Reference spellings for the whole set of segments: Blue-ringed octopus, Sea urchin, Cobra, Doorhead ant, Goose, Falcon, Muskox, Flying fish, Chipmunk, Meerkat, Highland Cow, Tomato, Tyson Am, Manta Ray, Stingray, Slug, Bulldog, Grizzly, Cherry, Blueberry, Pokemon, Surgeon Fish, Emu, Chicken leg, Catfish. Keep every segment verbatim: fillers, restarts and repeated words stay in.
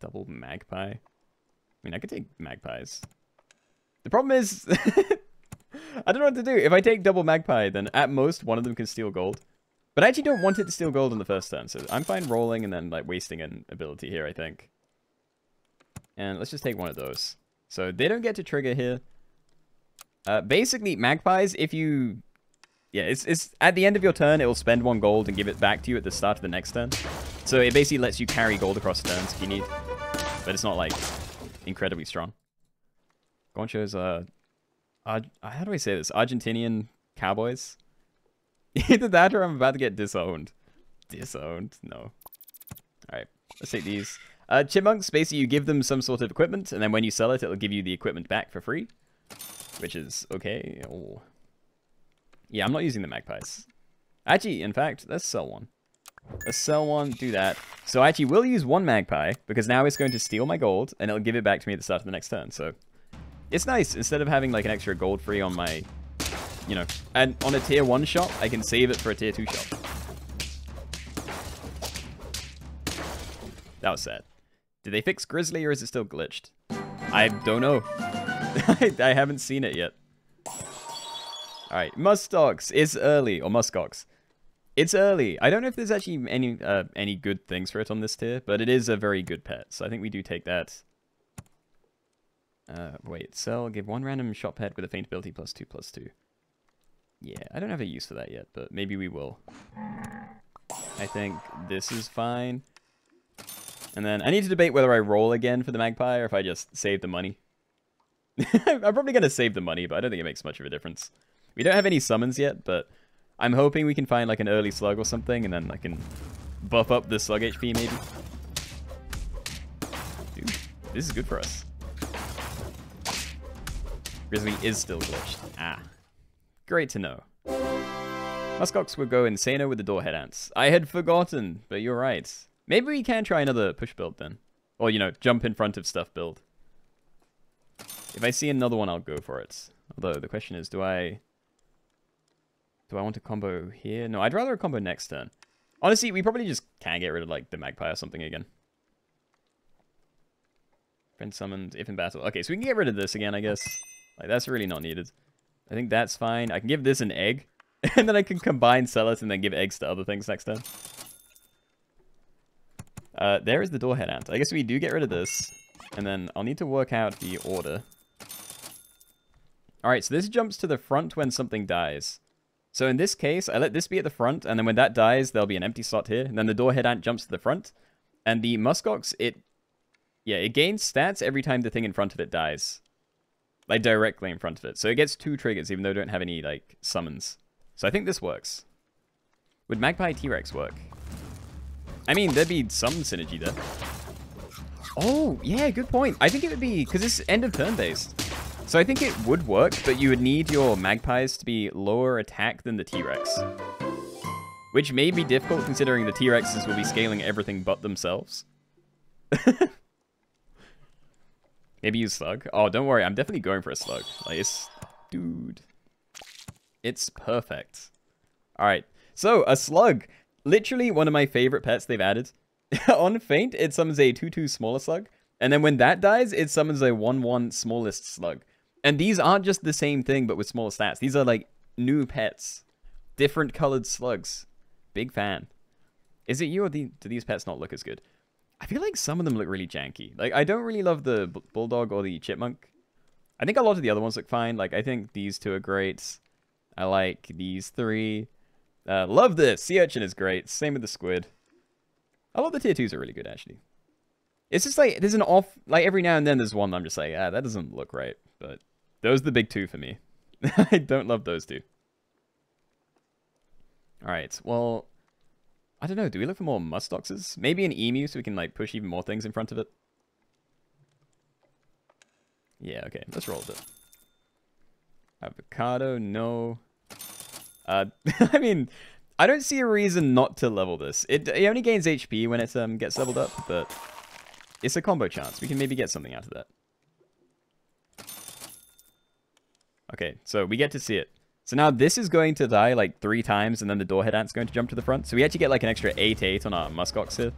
Double magpie. I mean, I could take magpies. The problem is, I don't know what to do. If I take double magpie, then at most one of them can steal gold. But I actually don't want it to steal gold on the first turn, so I'm fine rolling and then like wasting an ability here, I think. And let's just take one of those. So they don't get to trigger here. Uh, basically, magpies, if you... Yeah, it's, it's at the end of your turn, it will spend one gold and give it back to you at the start of the next turn. So it basically lets you carry gold across turns if you need. But it's not, like, incredibly strong. Goncho's, uh... Ar how do I say this? Argentinian cowboys? Either that or I'm about to get disowned. Disowned? No. Alright, let's take these. Uh, chipmunks, basically, you give them some sort of equipment, and then when you sell it, it'll give you the equipment back for free. Which is okay. Oh. Yeah, I'm not using the magpies. Actually, in fact, let's sell one. Let's sell one, do that. So I actually will use one magpie, because now it's going to steal my gold, and it'll give it back to me at the start of the next turn. So it's nice. Instead of having like an extra gold free on my, you know, and on a tier one shop, I can save it for a tier two shop. That was sad. Did they fix Grizzly, or is it still glitched? I don't know. I, I haven't seen it yet. Alright, Muskox. It's early. Or Muskox. It's early. I don't know if there's actually any uh, any good things for it on this tier, but it is a very good pet, so I think we do take that. Uh, wait, sell, give one random shop pet with a faint ability plus two, plus two. Yeah, I don't have a use for that yet, but maybe we will. I think this is fine. And then I need to debate whether I roll again for the magpie or if I just save the money. I'm probably going to save the money, but I don't think it makes much of a difference. We don't have any summons yet, but I'm hoping we can find like an early slug or something, and then I can buff up the slug H P maybe. Dude, this is good for us. Grizzly is still glitched. Ah. Great to know. Muskox would go insano with the doorhead ants. I had forgotten, but you're right. Maybe we can try another push build then. Or, you know, jump in front of stuff build. If I see another one, I'll go for it. Although, the question is, do I... Do I want a combo here? No, I'd rather a combo next turn. Honestly, we probably just can get rid of, like, the magpie or something again. Friend summoned, if in battle. Okay, so we can get rid of this again, I guess. Like, that's really not needed. I think that's fine. I can give this an egg. And then I can combine sellers and then give eggs to other things next turn. Uh, there is the doorhead ant. I guess we do get rid of this. And then I'll need to work out the order. Alright, so this jumps to the front when something dies. So in this case, I let this be at the front, and then when that dies, there'll be an empty slot here. And then the doorhead ant jumps to the front. And the muskox, it... Yeah, it gains stats every time the thing in front of it dies. Like, directly in front of it. So it gets two triggers, even though I don't have any, like, summons. So I think this works. Would Magpie T-Rex work? I mean, there'd be some synergy there. Oh, yeah, good point. I think it would be... Because it's end of turn based. So I think it would work, but you would need your magpies to be lower attack than the T-Rex. Which may be difficult considering the T-Rexes will be scaling everything but themselves. Maybe use slug. Oh, don't worry, I'm definitely going for a slug. Like, it's... Dude. It's perfect. Alright, so a slug. Literally one of my favorite pets they've added. On Feint, it summons a two two smaller slug. And then when that dies, it summons a one one smallest slug. And these aren't just the same thing, but with smaller stats. These are, like, new pets. Different colored slugs. Big fan. Is it you, or the, do these pets not look as good? I feel like some of them look really janky. Like, I don't really love the Bulldog or the Chipmunk. I think a lot of the other ones look fine. Like, I think these two are great. I like these three. Uh, love this! Sea Urchin is great. Same with the Squid. A lot of the tier twos are really good, actually. It's just like, there's an off... Like, every now and then there's one I'm just like, ah, that doesn't look right. But those are the big two for me. I don't love those two. Alright, well... I don't know, do we look for more muskoxes? Maybe an emu so we can, like, push even more things in front of it? Yeah, okay, let's roll with it. Avocado, no. Uh, I mean... I don't see a reason not to level this. It, it only gains H P when it um, gets leveled up, but... It's a combo chance. We can maybe get something out of that. Okay, so we get to see it. So now this is going to die like three times, and then the doorhead ant's going to jump to the front. So we actually get like an extra eight eight on our muskox here.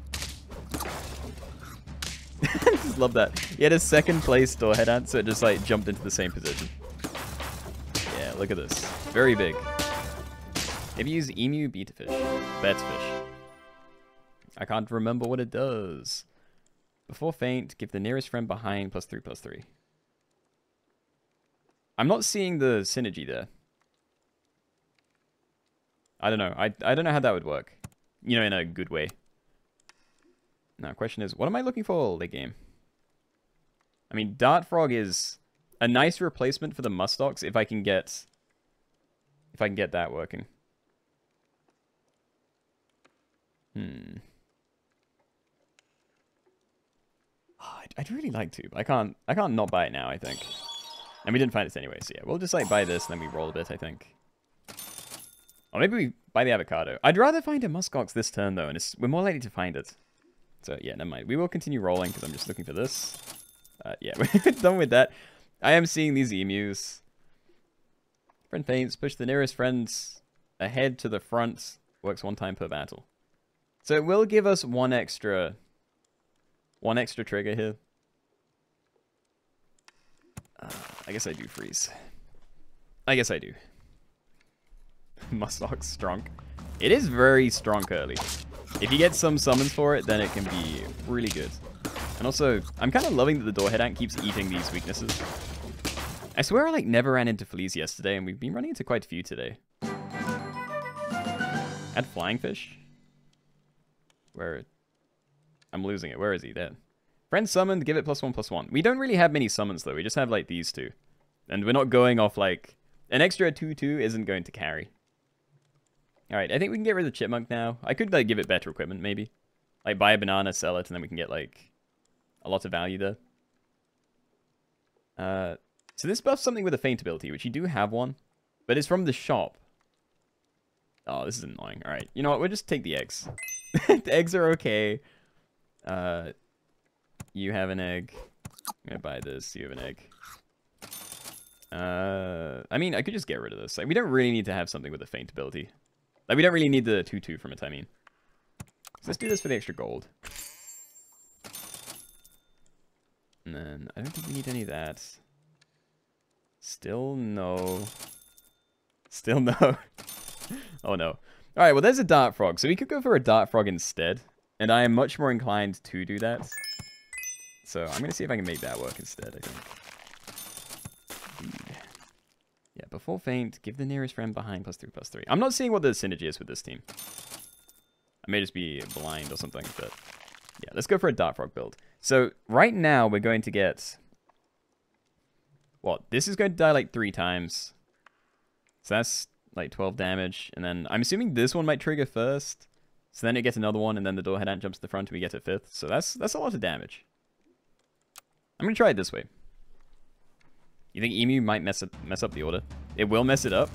I just love that. He had a second place Doorhead ant, so it just like jumped into the same position. Yeah, look at this. Very big. If you use Emu, beta fish. Bats fish. I can't remember what it does. Before faint, give the nearest friend behind plus three plus three. I'm not seeing the synergy there. I don't know. I, I don't know how that would work. You know, in a good way. Now, question is, what am I looking for all the game? I mean, Dart Frog is a nice replacement for the Muskox if I can get... If I can get that working. Hmm. Oh, I'd, I'd really like to, but I can't, I can't not buy it now, I think. And we didn't find this anyway, so yeah. We'll just, like, buy this, and then we roll a bit, I think. Or maybe we buy the avocado. I'd rather find a Muskox this turn, though, and it's, we're more likely to find it. So, yeah, never mind. We will continue rolling, because I'm just looking for this. Uh, yeah, we're done with that. I am seeing these emus. Friend faints. Push the nearest friends ahead to the front. Works one time per battle. So it will give us one extra... One extra trigger here. Uh, I guess I do freeze. I guess I do. Muskox strong. It is very strong early. If you get some summons for it, then it can be really good. And also, I'm kind of loving that the Doorhead Ant keeps eating these weaknesses. I swear I like never ran into fleas yesterday, and we've been running into quite a few today. Add Flying Fish. Where? I'm losing it. Where is he? There. Friend summoned, give it plus one, plus one. We don't really have many summons, though. We just have, like, these two. And we're not going off, like... An extra two two isn't going to carry. Alright, I think we can get rid of the Chipmunk now. I could, like, give it better equipment, maybe. Like, buy a banana, sell it, and then we can get, like... A lot of value there. Uh, so this buffs something with a feint ability, which you do have one. But it's from the shop. Oh, this is annoying. Alright, you know what? We'll just take the eggs. The eggs are okay. Uh... You have an egg. I'm gonna buy this. You have an egg. Uh, I mean, I could just get rid of this. Like, we don't really need to have something with a feint ability. Like, we don't really need the two two from it, I mean. So let's do this for the extra gold. And then, I don't think we need any of that. Still no. Still no. Oh no. Alright, well there's a Dart Frog. So we could go for a Dart Frog instead. And I am much more inclined to do that. So I'm going to see if I can make that work instead, I think. Indeed. Yeah, before faint, give the nearest friend behind plus three, plus three. I'm not seeing what the synergy is with this team. I may just be blind or something, but... Yeah, let's go for a Dart Frog build. So right now we're going to get... Well, this is going to die like three times. So that's like twelve damage. And then I'm assuming this one might trigger first. So then it gets another one, and then the Doorhead Ant jumps to the front and we get a fifth. So that's that's a lot of damage. I'm going to try it this way. You think Emu might mess up, mess up the order? It will mess it up?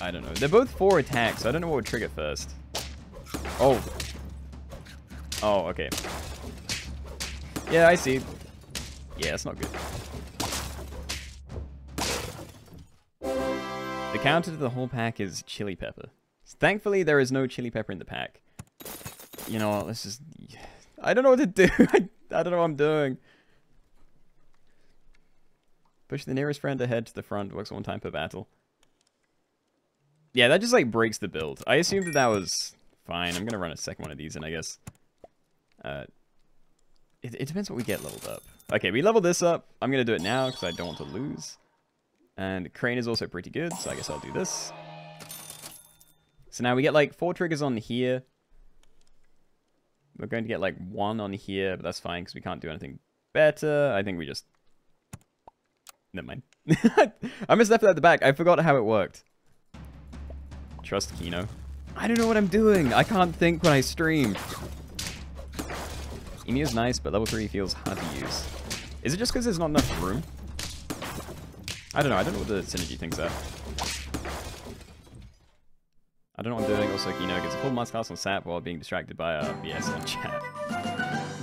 I don't know. They're both four attacks, so I don't know what would trigger first. Oh. Oh, okay. Yeah, I see. Yeah, that's not good. The counter to the whole pack is chili pepper. Thankfully, there is no chili pepper in the pack. You know what? Let's just... I don't know what to do. I I don't know what I'm doing. Push the nearest friend ahead to the front. Works one time per battle. Yeah, that just, like, breaks the build. I assumed that that was fine. I'm going to run a second one of these in, I guess. Uh, it, it depends what we get leveled up. Okay, we level this up. I'm going to do it now because I don't want to lose. And Crane is also pretty good, so I guess I'll do this. So now we get, like, four triggers on here. We're going to get, like, one on here, but that's fine, because we can't do anything better. I think we just... Never mind. I missed that at the back. I forgot how it worked. Trust Kino. I don't know what I'm doing. I can't think when I stream. Emu is nice, but level three feels hard to use. Is it just because there's not enough room? I don't know. I don't know what the synergy things are. I don't know what I'm doing. Also, Kino gets a full masterclass on sap while being distracted by a B S on chat.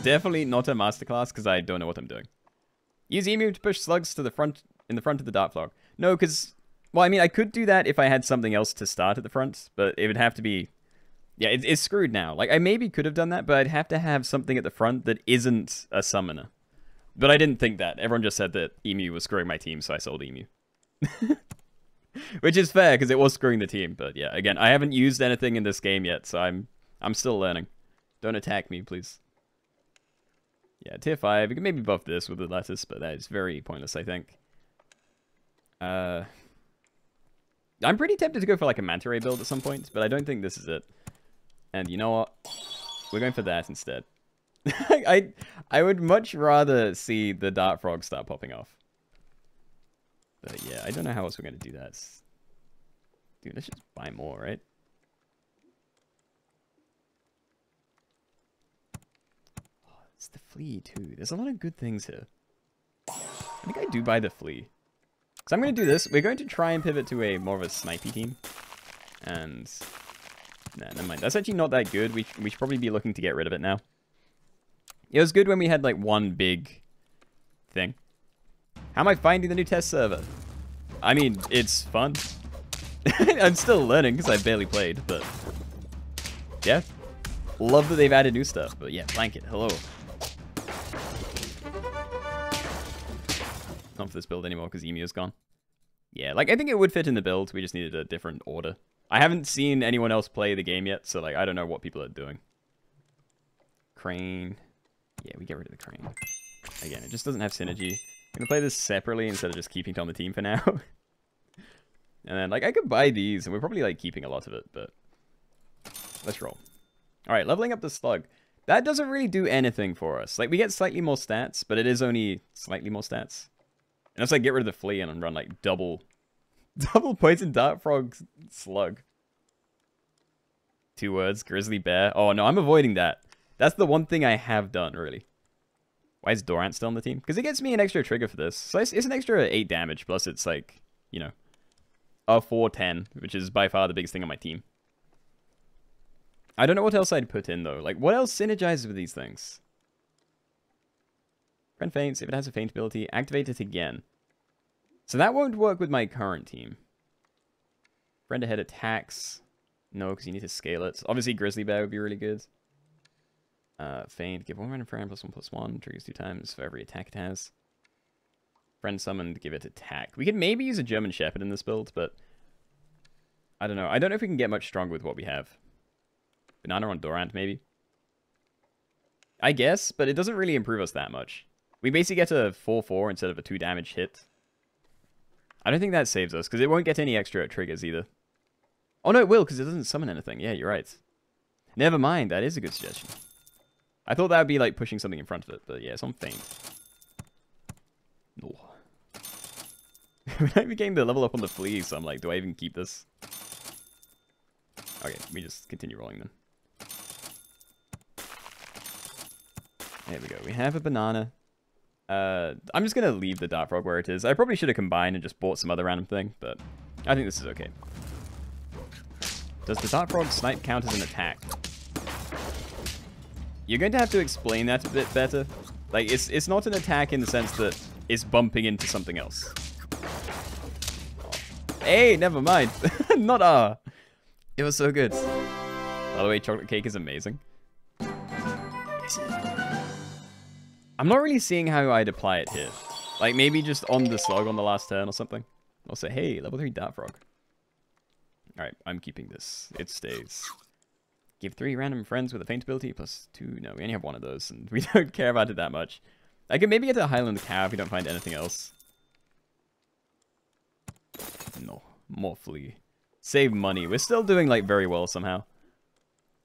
Definitely not a masterclass because I don't know what I'm doing. Use Emu to push slugs to the front in the front of the Dart Frog. No, because well, I mean, I could do that if I had something else to start at the front, but it would have to be Yeah, it, it's screwed now. Like, I maybe could have done that, but I'd have to have something at the front that isn't a summoner. But I didn't think that. Everyone just said that Emu was screwing my team, so I sold Emu. Which is fair, because it was screwing the team. But yeah, again, I haven't used anything in this game yet, so I'm I'm still learning. Don't attack me, please. Yeah, tier five. We can maybe buff this with the lettuce, but that is very pointless, I think. Uh, I'm pretty tempted to go for like a Manta Ray build at some point, but I don't think this is it. And you know what? We're going for that instead. I I would much rather see the Dart Frog start popping off. But yeah, I don't know how else we're going to do that. Dude, let's just buy more, right? Oh, it's the flea, too. There's a lot of good things here. I think I do buy the flea. So I'm going to do this. We're going to try and pivot to a more of a snipey team. And... nah, never mind. That's actually not that good. We, we should probably be looking to get rid of it now. It was good when we had, like, one big thing. How am I finding the new test server? I mean, it's fun. I'm still learning because I barely played, but... yeah. Love that they've added new stuff, but yeah, blanket. Hello. Not for this build anymore because Emu is gone. Yeah, like, I think it would fit in the build. We just needed a different order. I haven't seen anyone else play the game yet, so, like, I don't know what people are doing. Crane. Yeah, we get rid of the crane. Again, it just doesn't have synergy. I'm going to play this separately instead of just keeping it on the team for now. And then, like, I could buy these, and we're probably, like, keeping a lot of it, but... let's roll. Alright, leveling up the slug. That doesn't really do anything for us. Like, we get slightly more stats, but it is only slightly more stats. Unless I get rid of the flea and run, like, double... double poison dart frog slug. Two words, grizzly bear. Oh, no, I'm avoiding that. That's the one thing I have done, really. Why is Doorhead ant still on the team? Because it gets me an extra trigger for this. So it's, it's an extra eight damage, plus it's like, you know, a four ten, which is by far the biggest thing on my team. I don't know what else I'd put in, though. Like, what else synergizes with these things? Friend feints. If it has a feint ability, activate it again. So that won't work with my current team. Friend ahead attacks. No, because you need to scale it. Obviously, grizzly bear would be really good. Uh, feint. Give one random friend plus one plus one. Triggers two times for every attack it has. Friend summoned. Give it attack. We could maybe use a German Shepherd in this build, but... I don't know. I don't know if we can get much stronger with what we have. Banana on Doorant, maybe? I guess, but it doesn't really improve us that much. We basically get a four four instead of a two damage hit. I don't think that saves us, because it won't get any extra triggers either. Oh no, it will, because it doesn't summon anything. Yeah, you're right. Never mind, that is a good suggestion. I thought that would be like pushing something in front of it, but yeah, it's on feint. Oh. When I became the level up on the flea, so I'm like, do I even keep this? Okay, we just continue rolling then. There we go, we have a banana. Uh, I'm just going to leave the dart frog where it is. I probably should have combined and just bought some other random thing, but I think this is okay. Does the dart frog snipe count as an attack? You're going to have to explain that a bit better. Like, it's it's not an attack in the sense that it's bumping into something else. Oh. Hey, never mind. Not R. It was so good. By the way, chocolate cake is amazing. I'm not really seeing how I'd apply it here. Like, maybe just on the slug on the last turn or something. I'll say, hey, level three dart frog. Alright, I'm keeping this. It stays. Give three random friends with a feint ability, plus two. No, we only have one of those, and we don't care about it that much. I could maybe get a Highland cow if we don't find anything else. No, more flea. Save money. We're still doing, like, very well somehow.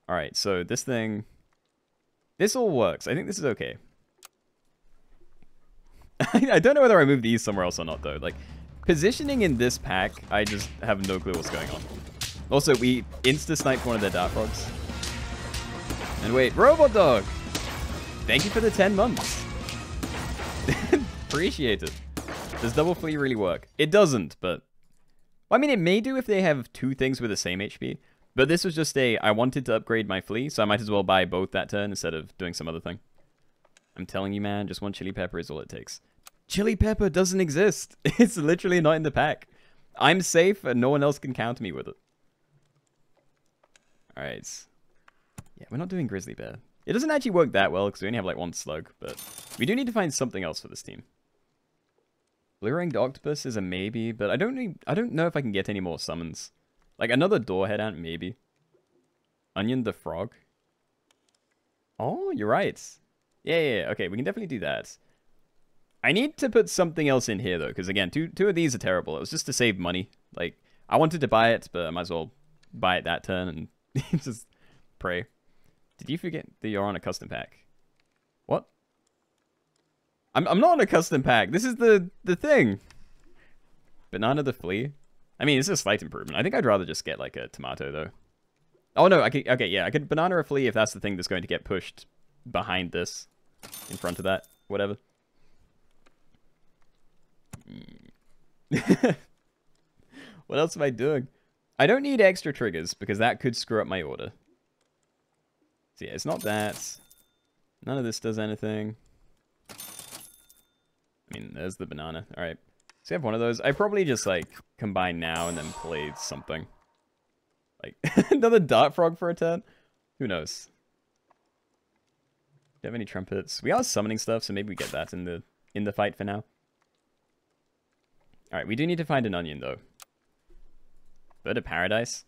Alright, so this thing... this all works. I think this is okay. I don't know whether I move these somewhere else or not, though. Like, positioning in this pack, I just have no clue what's going on. Also, we insta-sniped one of their dart frogs. And wait, Robot Dog! Thank you for the ten months. Appreciate it. Does double flea really work? It doesn't, but... well, I mean, it may do if they have two things with the same H P. But this was just a, I wanted to upgrade my flea, so I might as well buy both that turn instead of doing some other thing. I'm telling you, man, just one chili pepper is all it takes. Chili pepper doesn't exist. It's literally not in the pack. I'm safe and no one else can count me with it. Alright. Yeah, we're not doing grizzly bear. It doesn't actually work that well because we only have like one slug, but we do need to find something else for this team. Blue-ringed octopus is a maybe, but I don't need, I don't know if I can get any more summons. Like another doorhead ant, maybe. Onion the frog. Oh, you're right. Yeah, yeah, yeah. Okay, we can definitely do that. I need to put something else in here though, because again, two two of these are terrible. It was just to save money. Like I wanted to buy it, but I might as well buy it that turn and just pray. Did you forget that you're on a custom pack? What? I'm I'm not on a custom pack. This is the the thing. Banana the flea. I mean, it's a slight improvement. I think I'd rather just get like a tomato though. Oh no, I could, okay, yeah, I could banana a flea if that's the thing that's going to get pushed behind this, in front of that, whatever. What else am I doing? I don't need extra triggers because that could screw up my order. So yeah, it's not that. None of this does anything. I mean, there's the banana. All right, so I have one of those. I probably just like combine now and then play something. Like another dart frog for a turn. Who knows? Do you have any trumpets? We are summoning stuff, so maybe we get that in the in the fight for now. All right, we do need to find an onion though. Bird of paradise.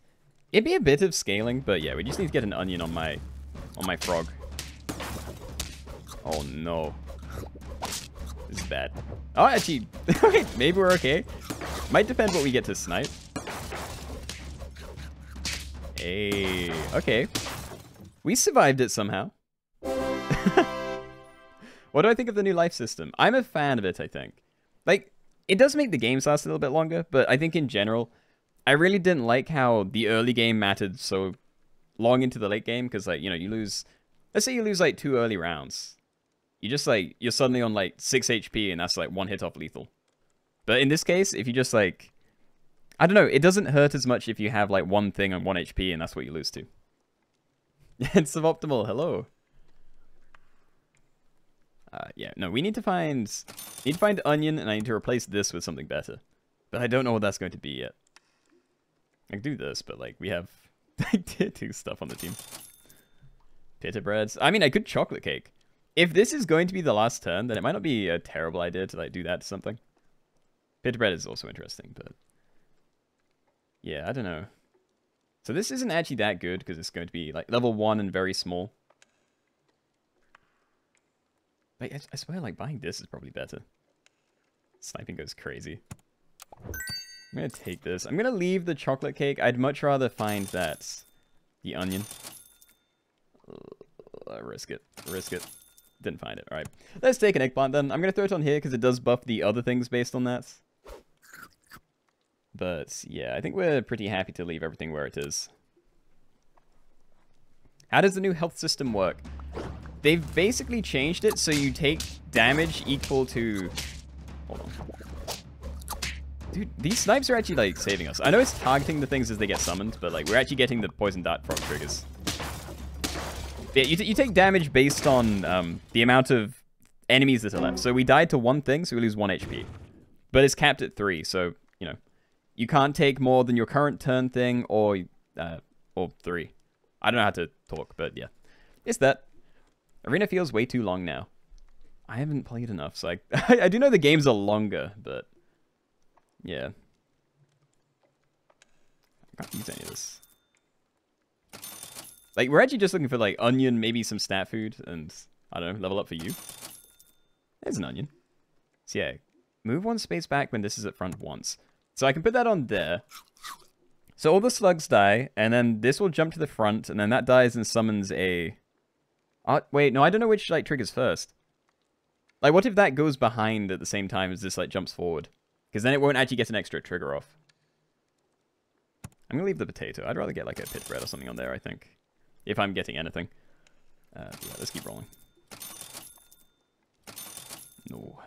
It'd be a bit of scaling, but yeah, we just need to get an onion on my on my frog. Oh no, this is bad. Oh, actually, maybe we're okay. Might depend what we get to snipe. Hey, okay, we survived it somehow. What do I think of the new life system? I'm a fan of it. I think, like, it does make the games last a little bit longer, but I think in general, I really didn't like how the early game mattered so long into the late game, because, like, you know, you lose, let's say you lose, like, two early rounds. You just, like, you're suddenly on, like, six H P, and that's, like, one hit off lethal. But in this case, if you just, like, I don't know, it doesn't hurt as much if you have, like, one thing on one H P, and that's what you lose to. It's suboptimal, hello. Uh, yeah, no, we need to find, need to find onion, and I need to replace this with something better. But I don't know what that's going to be yet. I can do this, but, like, we have tier two stuff on the team. Pita breads. I mean, I could chocolate cake. If this is going to be the last turn, then it might not be a terrible idea to, like, do that to something. Pita bread is also interesting, but yeah, I don't know. So this isn't actually that good, because it's going to be, like, level one and very small. Like, I swear, like, buying this is probably better. Sniping goes crazy. I'm going to take this. I'm going to leave the chocolate cake. I'd much rather find that. The onion. Uh, risk it. Risk it. Didn't find it. All right. Let's take an eggplant then. I'm going to throw it on here because it does buff the other things based on that. But, yeah, I think we're pretty happy to leave everything where it is. How does the new health system work? They've basically changed it so you take damage equal to... Hold on. Dude, these snipes are actually, like, saving us. I know it's targeting the things as they get summoned, but, like, we're actually getting the poison dart frog triggers. Yeah, you, t you take damage based on um, the amount of enemies that are left. So we died to one thing, so we lose one H P. But it's capped at three, so, you know, you can't take more than your current turn thing or, uh, or three. I don't know how to talk, but, yeah. It's that. Arena feels way too long now. I haven't played enough, so I, I do know the games are longer, but yeah. I can't use any of this. Like, we're actually just looking for, like, onion, maybe some stat food, and, I don't know, level up for you. There's an onion. So yeah, move one space back when this is at front once. So I can put that on there. So all the slugs die, and then this will jump to the front, and then that dies and summons a... Uh, wait, no, I don't know which, like, triggers first. Like, what if that goes behind at the same time as this, like, jumps forward? Because then it won't actually get an extra trigger off. I'm going to leave the potato. I'd rather get, like, a pit bread or something on there, I think. If I'm getting anything. Uh, yeah, let's keep rolling. No.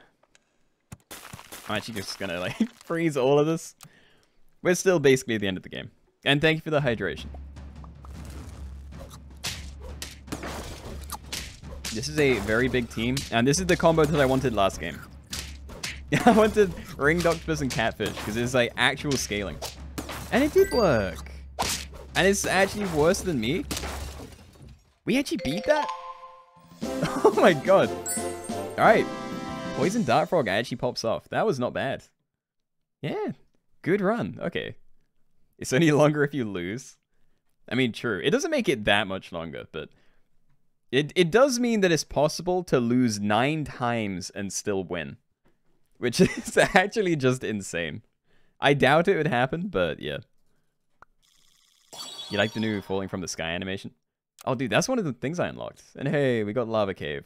I'm actually just going to, like, freeze all of this. We're still basically at the end of the game. And thank you for the hydration. This is a very big team, and this is the combo that I wanted last game. I wanted ringed octopus and catfish, because it's like actual scaling. And it did work. And it's actually worse than me. We actually beat that? Oh my god. Alright. Poison Dart Frog actually pops off. That was not bad. Yeah. Good run. Okay. It's only longer if you lose. I mean, true. It doesn't make it that much longer, but... It, it does mean that it's possible to lose nine times and still win. Which is actually just insane. I doubt it would happen, but yeah. You like the new falling from the sky animation? Oh, dude, that's one of the things I unlocked. And hey, we got Lava Cave.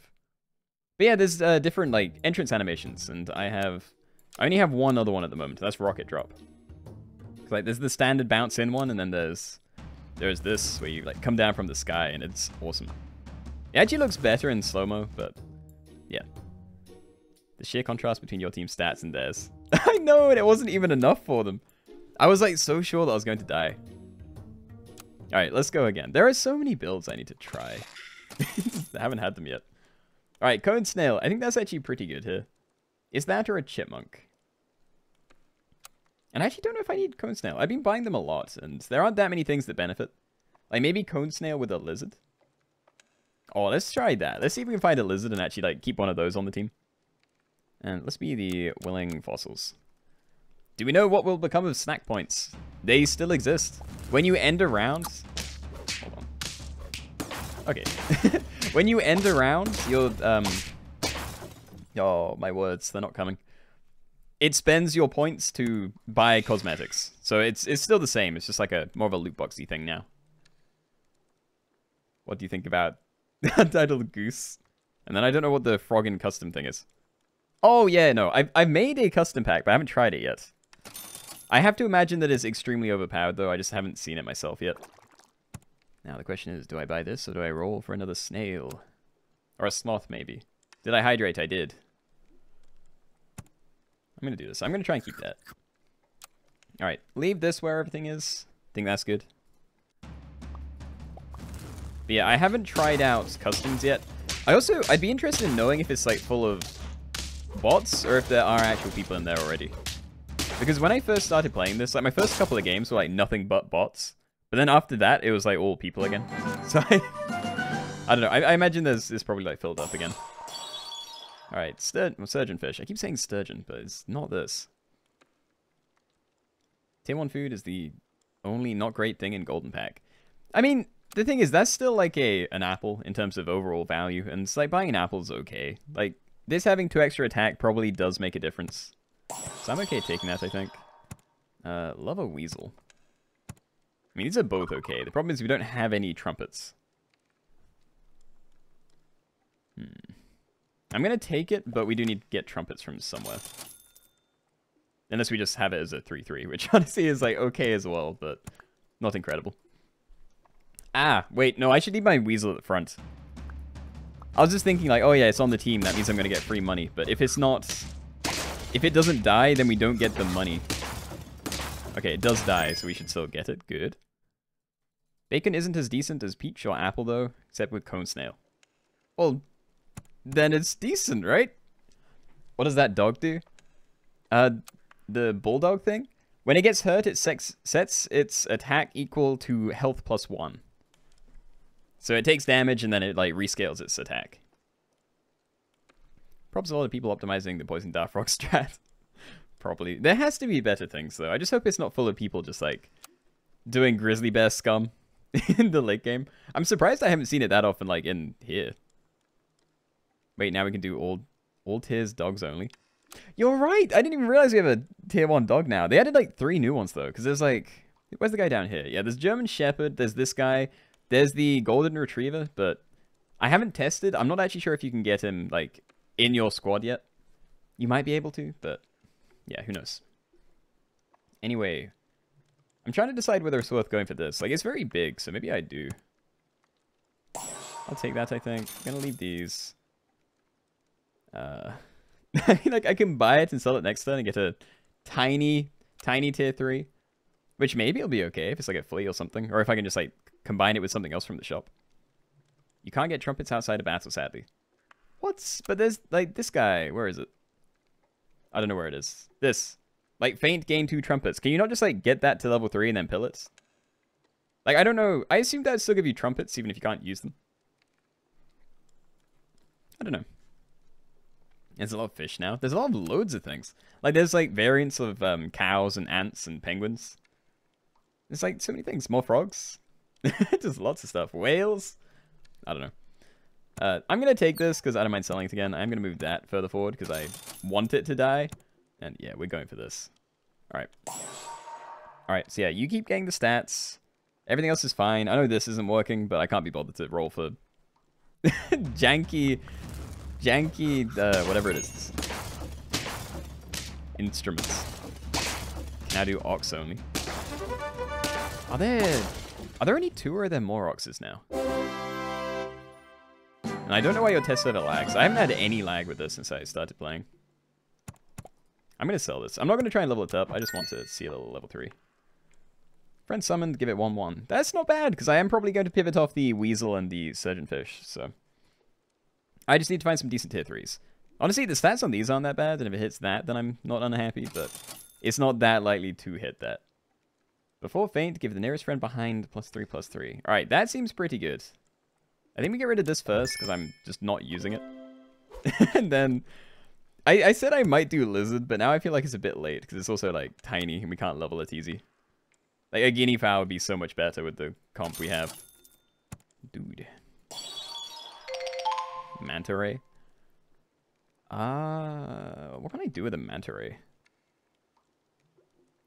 But yeah, there's uh, different, like, entrance animations, and I have... I only have one other one at the moment. That's Rocket Drop. Like, there's the standard bounce-in one, and then there's... There's this, where you, like, come down from the sky, and it's awesome. It actually looks better in slow-mo, but... Yeah. The sheer contrast between your team's stats and theirs. I know, and it wasn't even enough for them. I was, like, so sure that I was going to die. Alright, let's go again. There are so many builds I need to try. I haven't had them yet. Alright, Cone Snail. I think that's actually pretty good here. Is that or a Chipmunk? And I actually don't know if I need Cone Snail. I've been buying them a lot, and there aren't that many things that benefit. Like, maybe Cone Snail with a Lizard? Oh, let's try that. Let's see if we can find a Lizard and actually, like, keep one of those on the team. And let's be the willing fossils. Do we know what will become of snack points? They still exist. When you end a round... Hold on. Okay. When you end a round, you'll... Um... Oh, my words. They're not coming. It spends your points to buy cosmetics. So it's it's still the same. It's just like a more of a loot boxy thing now. What do you think about Untitled Goose? And then I don't know what the frog in custom thing is. Oh, yeah, no. I've, I've made a custom pack, but I haven't tried it yet. I have to imagine that it's extremely overpowered, though. I just haven't seen it myself yet. Now, the question is, do I buy this or do I roll for another snail? Or a sloth, maybe. Did I hydrate? I did. I'm going to do this. I'm going to try and keep that. Alright, leave this where everything is. I think that's good. But yeah, I haven't tried out customs yet. I also, I'd be interested in knowing if it's like full of bots or if there are actual people in there already. Because when I first started playing this, like my first couple of games were like nothing but bots. But then after that, it was like all people again. So I, I don't know. I, I imagine there's, it's probably like filled up again. Alright, stur well, Surgeon Fish. I keep saying Sturgeon, but it's not this. Tier one food is the only not great thing in Golden Pack. I mean, the thing is, that's still like a an apple in terms of overall value, and it's like buying an apple's okay. Like, this having two extra attack probably does make a difference. So I'm okay taking that, I think. Uh, love a Weasel. I mean, these are both okay. The problem is we don't have any Trumpets. Hmm. I'm going to take it, but we do need to get Trumpets from somewhere. Unless we just have it as a three three, which honestly is like okay as well, but not incredible. Ah, wait, no, I should leave my Weasel at the front. I was just thinking like, oh yeah, it's on the team, that means I'm going to get free money. But if it's not... If it doesn't die, then we don't get the money. Okay, it does die, so we should still get it. Good. Bacon isn't as decent as Peach or Apple, though, except with Cone Snail. Well... Then it's decent, right? What does that dog do? Uh, the Bulldog thing? When it gets hurt, it sex sets its attack equal to health plus one. So it takes damage and then it, like, rescales its attack. Probably a lot of people optimizing the Poison Dart Frog strat. Probably. There has to be better things, though. I just hope it's not full of people just, like, doing grizzly bear scum in the late game. I'm surprised I haven't seen it that often, like, in here. Wait, now we can do all, all tiers dogs only. You're right. I didn't even realize we have a tier one dog now. They added like three new ones though. Because there's like, where's the guy down here? Yeah, there's German Shepherd. There's this guy. There's the Golden Retriever. But I haven't tested. I'm not actually sure if you can get him like in your squad yet. You might be able to, but yeah, who knows. Anyway, I'm trying to decide whether it's worth going for this. Like it's very big, so maybe I do. I'll take that, I think. I'm going to leave these. Uh, I mean, like I can buy it and sell it next turn and get a tiny, tiny tier three, which maybe it'll be okay if it's like a flea or something, or if I can just like combine it with something else from the shop. You can't get trumpets outside of battle, sadly. What's? But there's like this guy. Where is it? I don't know where it is. This, like, faint gain two trumpets. Can you not just like get that to level three and then pill it? Like I don't know. I assume that would still give you trumpets even if you can't use them. I don't know. There's a lot of fish now. There's a lot of loads of things. Like, there's, like, variants of um, cows and ants and penguins. There's, like, so many things. More frogs. Just lots of stuff. Whales. I don't know. Uh, I'm going to take this because I don't mind selling it again. I'm going to move that further forward because I want it to die. And, yeah, we're going for this. All right. All right, so, yeah, you keep getting the stats. Everything else is fine. I know this isn't working, but I can't be bothered to roll for janky... janky, uh, whatever it is. Instruments. Can I do ox only? Are there... Are there only two or are there more oxes now? And I don't know why your test server lags. I haven't had any lag with this since I started playing. I'm going to sell this. I'm not going to try and level it up. I just want to see a level three. Friend summoned, give it one one. That's not bad, because I am probably going to pivot off the Weasel and the Surgeon Fish, so... I just need to find some decent tier threes. Honestly, the stats on these aren't that bad, and if it hits that, then I'm not unhappy, but it's not that likely to hit that. Before faint, give the nearest friend behind plus three, plus three. All right, that seems pretty good. I think we get rid of this first, because I'm just not using it. And then, I, I said I might do lizard, but now I feel like it's a bit late, because it's also, like, tiny, and we can't level it easy. Like, a guinea fowl would be so much better with the comp we have. Dude. Manta Ray. Ah, uh, what can I do with a Manta Ray?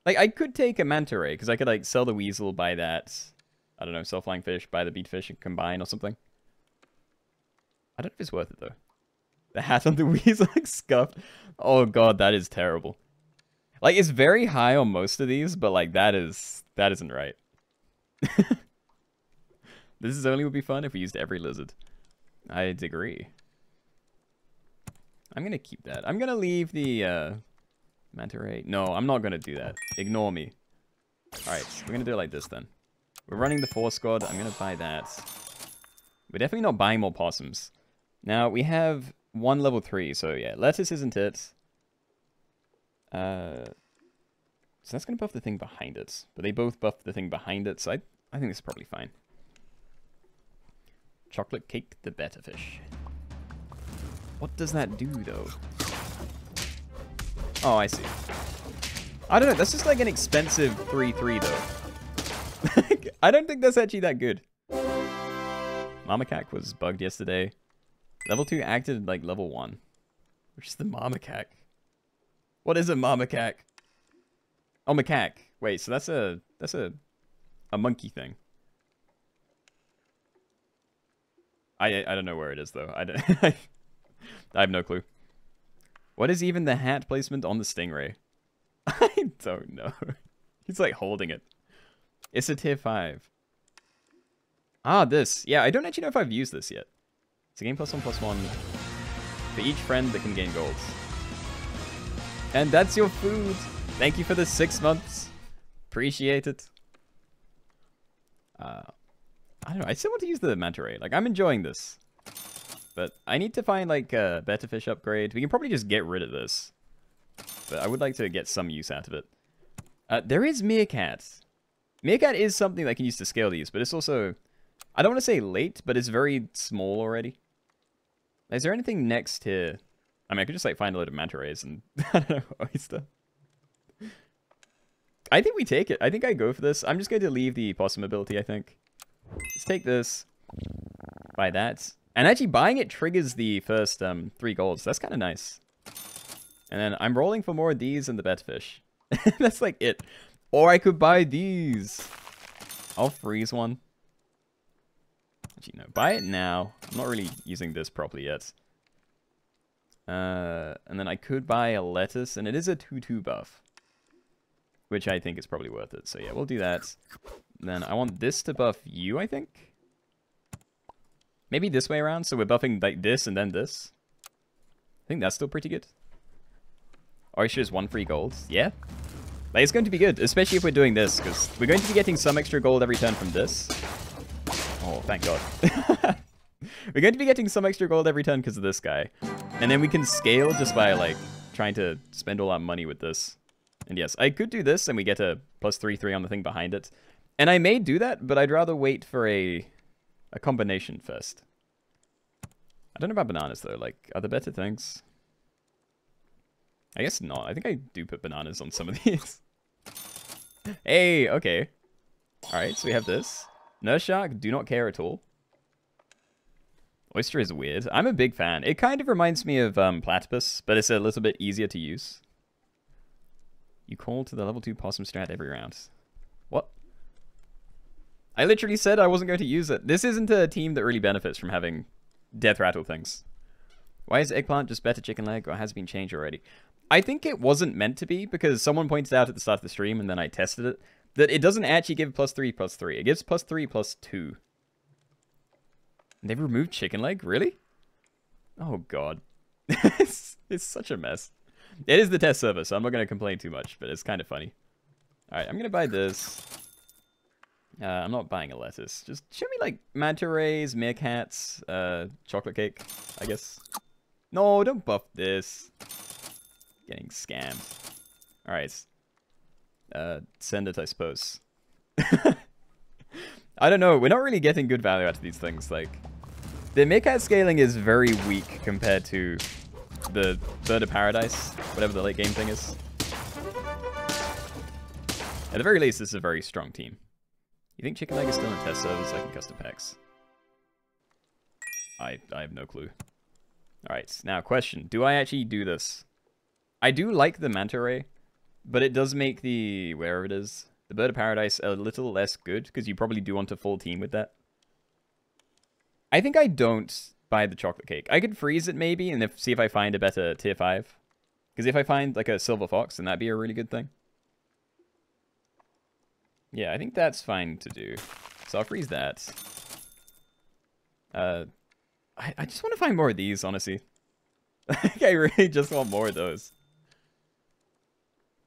Like, I could take a Manta Ray, because I could, like, sell the Weasel, buy that. I don't know, sell Flying Fish, buy the Bead Fish and combine or something. I don't know if it's worth it, though. The hat on the Weasel, like, scuffed. Oh, God, that is terrible. Like, it's very high on most of these, but, like, that is... That isn't right. This is only would be fun if we used every lizard. I agree. I'm going to keep that. I'm going to leave the uh, Manta Ray. No, I'm not going to do that. Ignore me. All right, we're going to do it like this then. We're running the four squad. I'm going to buy that. We're definitely not buying more possums. Now, we have one level three, so yeah. Lettuce isn't it. Uh, so that's going to buff the thing behind it. But they both buff the thing behind it, so I, I think this is probably fine. Chocolate cake, the better fish. What does that do, though? Oh, I see. I don't know. That's just like an expensive three three, though. I don't think that's actually that good. Mamacaque was bugged yesterday. Level two acted like level one. Which is the Mamacaque. What is a Mamacaque? Oh, macaque. Wait, so that's a... That's a... A monkey thing. I, I don't know where it is, though. I, don't, I have no clue. What is even the hat placement on the stingray? I don't know. He's, like, holding it. It's a tier five. Ah, this. Yeah, I don't actually know if I've used this yet. It's a gain plus one, plus one for each friend that can gain gold. And that's your food. Thank you for the six months. Appreciate it. Uh... I don't know, I still want to use the Manta Ray. Like, I'm enjoying this. But I need to find, like, a better fish upgrade. We can probably just get rid of this. But I would like to get some use out of it. Uh, there is Meerkat. Meerkat is something that I can use to scale these, but it's also... I don't want to say late, but it's very small already. Is there anything next here? I mean, I could just, like, find a load of Manta Rays and, I don't know, Oyster. I think we take it. I think I go for this. I'm just going to leave the possum ability, I think. Let's take this, buy that, and actually buying it triggers the first um, three golds. So that's kind of nice. And then I'm rolling for more of these and the better fish. That's like it. Or I could buy these. I'll freeze one. Actually, no, buy it now. I'm not really using this properly yet. Uh, and then I could buy a lettuce, and it is a two two buff, which I think is probably worth it. So yeah, we'll do that. Then I want this to buff you, I think. Maybe this way around, so we're buffing like this and then this. I think that's still pretty good. Oyster is one free gold, yeah. Like, it's going to be good, especially if we're doing this, because we're going to be getting some extra gold every turn from this. Oh, thank God. We're going to be getting some extra gold every turn because of this guy. And then we can scale just by, like, trying to spend all our money with this. And yes, I could do this, and we get a plus three, three on the thing behind it. And I may do that, but I'd rather wait for a a combination first. I don't know about bananas though, like, are there better things? I guess not. I think I do put bananas on some of these. Hey, okay. Alright, so we have this. Nurse Shark, do not care at all. Oyster is weird. I'm a big fan. It kind of reminds me of um, platypus, but it's a little bit easier to use. You call to the level two possum strat every round. What? I literally said I wasn't going to use it. This isn't a team that really benefits from having death rattle things. Why is eggplant just better chicken leg, or has it been changed already? I think it wasn't meant to be, because someone pointed out at the start of the stream, and then I tested it, that it doesn't actually give plus three, plus three. It gives plus three, plus two. They've removed chicken leg? Really? Oh, God. it's, it's such a mess. It is the test server, so I'm not going to complain too much, but it's kind of funny. All right, I'm going to buy this. Uh, I'm not buying a lettuce. Just show me, like, Manta Rays, Meerkats, uh, chocolate cake, I guess. No, don't buff this. Getting scammed. All right. Uh, send it, I suppose. I don't know. We're not really getting good value out of these things. Like, the Meerkat scaling is very weak compared to the Bird of Paradise, whatever the late game thing is. At the very least, this is a very strong team. You think chicken leg is still in test servers? I can custom packs. I I have no clue. All right, now question: do I actually do this? I do like the Manta Ray, but it does make the wherever it is, the Bird of Paradise, a little less good, because you probably do want to full team with that. I think I don't buy the chocolate cake. I could freeze it maybe and if, see if I find a better tier five. Because if I find like a Silver Fox, then that'd be a really good thing. Yeah, I think that's fine to do. So I'll freeze that. Uh, I, I just want to find more of these, honestly. Like, I really just want more of those.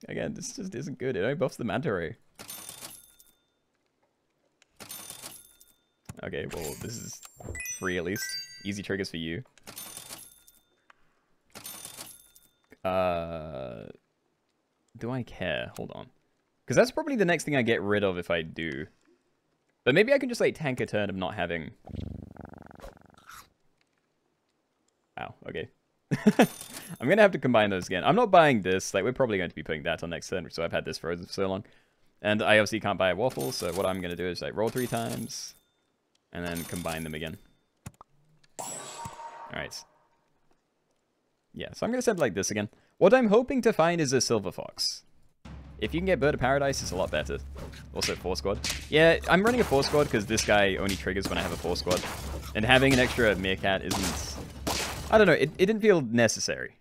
Again, this just isn't good. It only buffs the Manta Ray. Okay, well, this is free at least. Easy triggers for you. Uh, do I care? Hold on. Because that's probably the next thing I get rid of if I do. But maybe I can just, like, tank a turn of not having... Ow, okay. I'm going to have to combine those again. I'm not buying this. Like, we're probably going to be putting that on next turn, so I've had this frozen for so long. And I obviously can't buy a waffle, so what I'm going to do is, like, roll three times. And then combine them again. Alright. Yeah, so I'm going to send like this again. What I'm hoping to find is a Silver Fox. If you can get Bird of Paradise, it's a lot better. Also, four squad. Yeah, I'm running a four squad because this guy only triggers when I have a four squad. And having an extra Meerkat isn't... I don't know, it, it didn't feel necessary.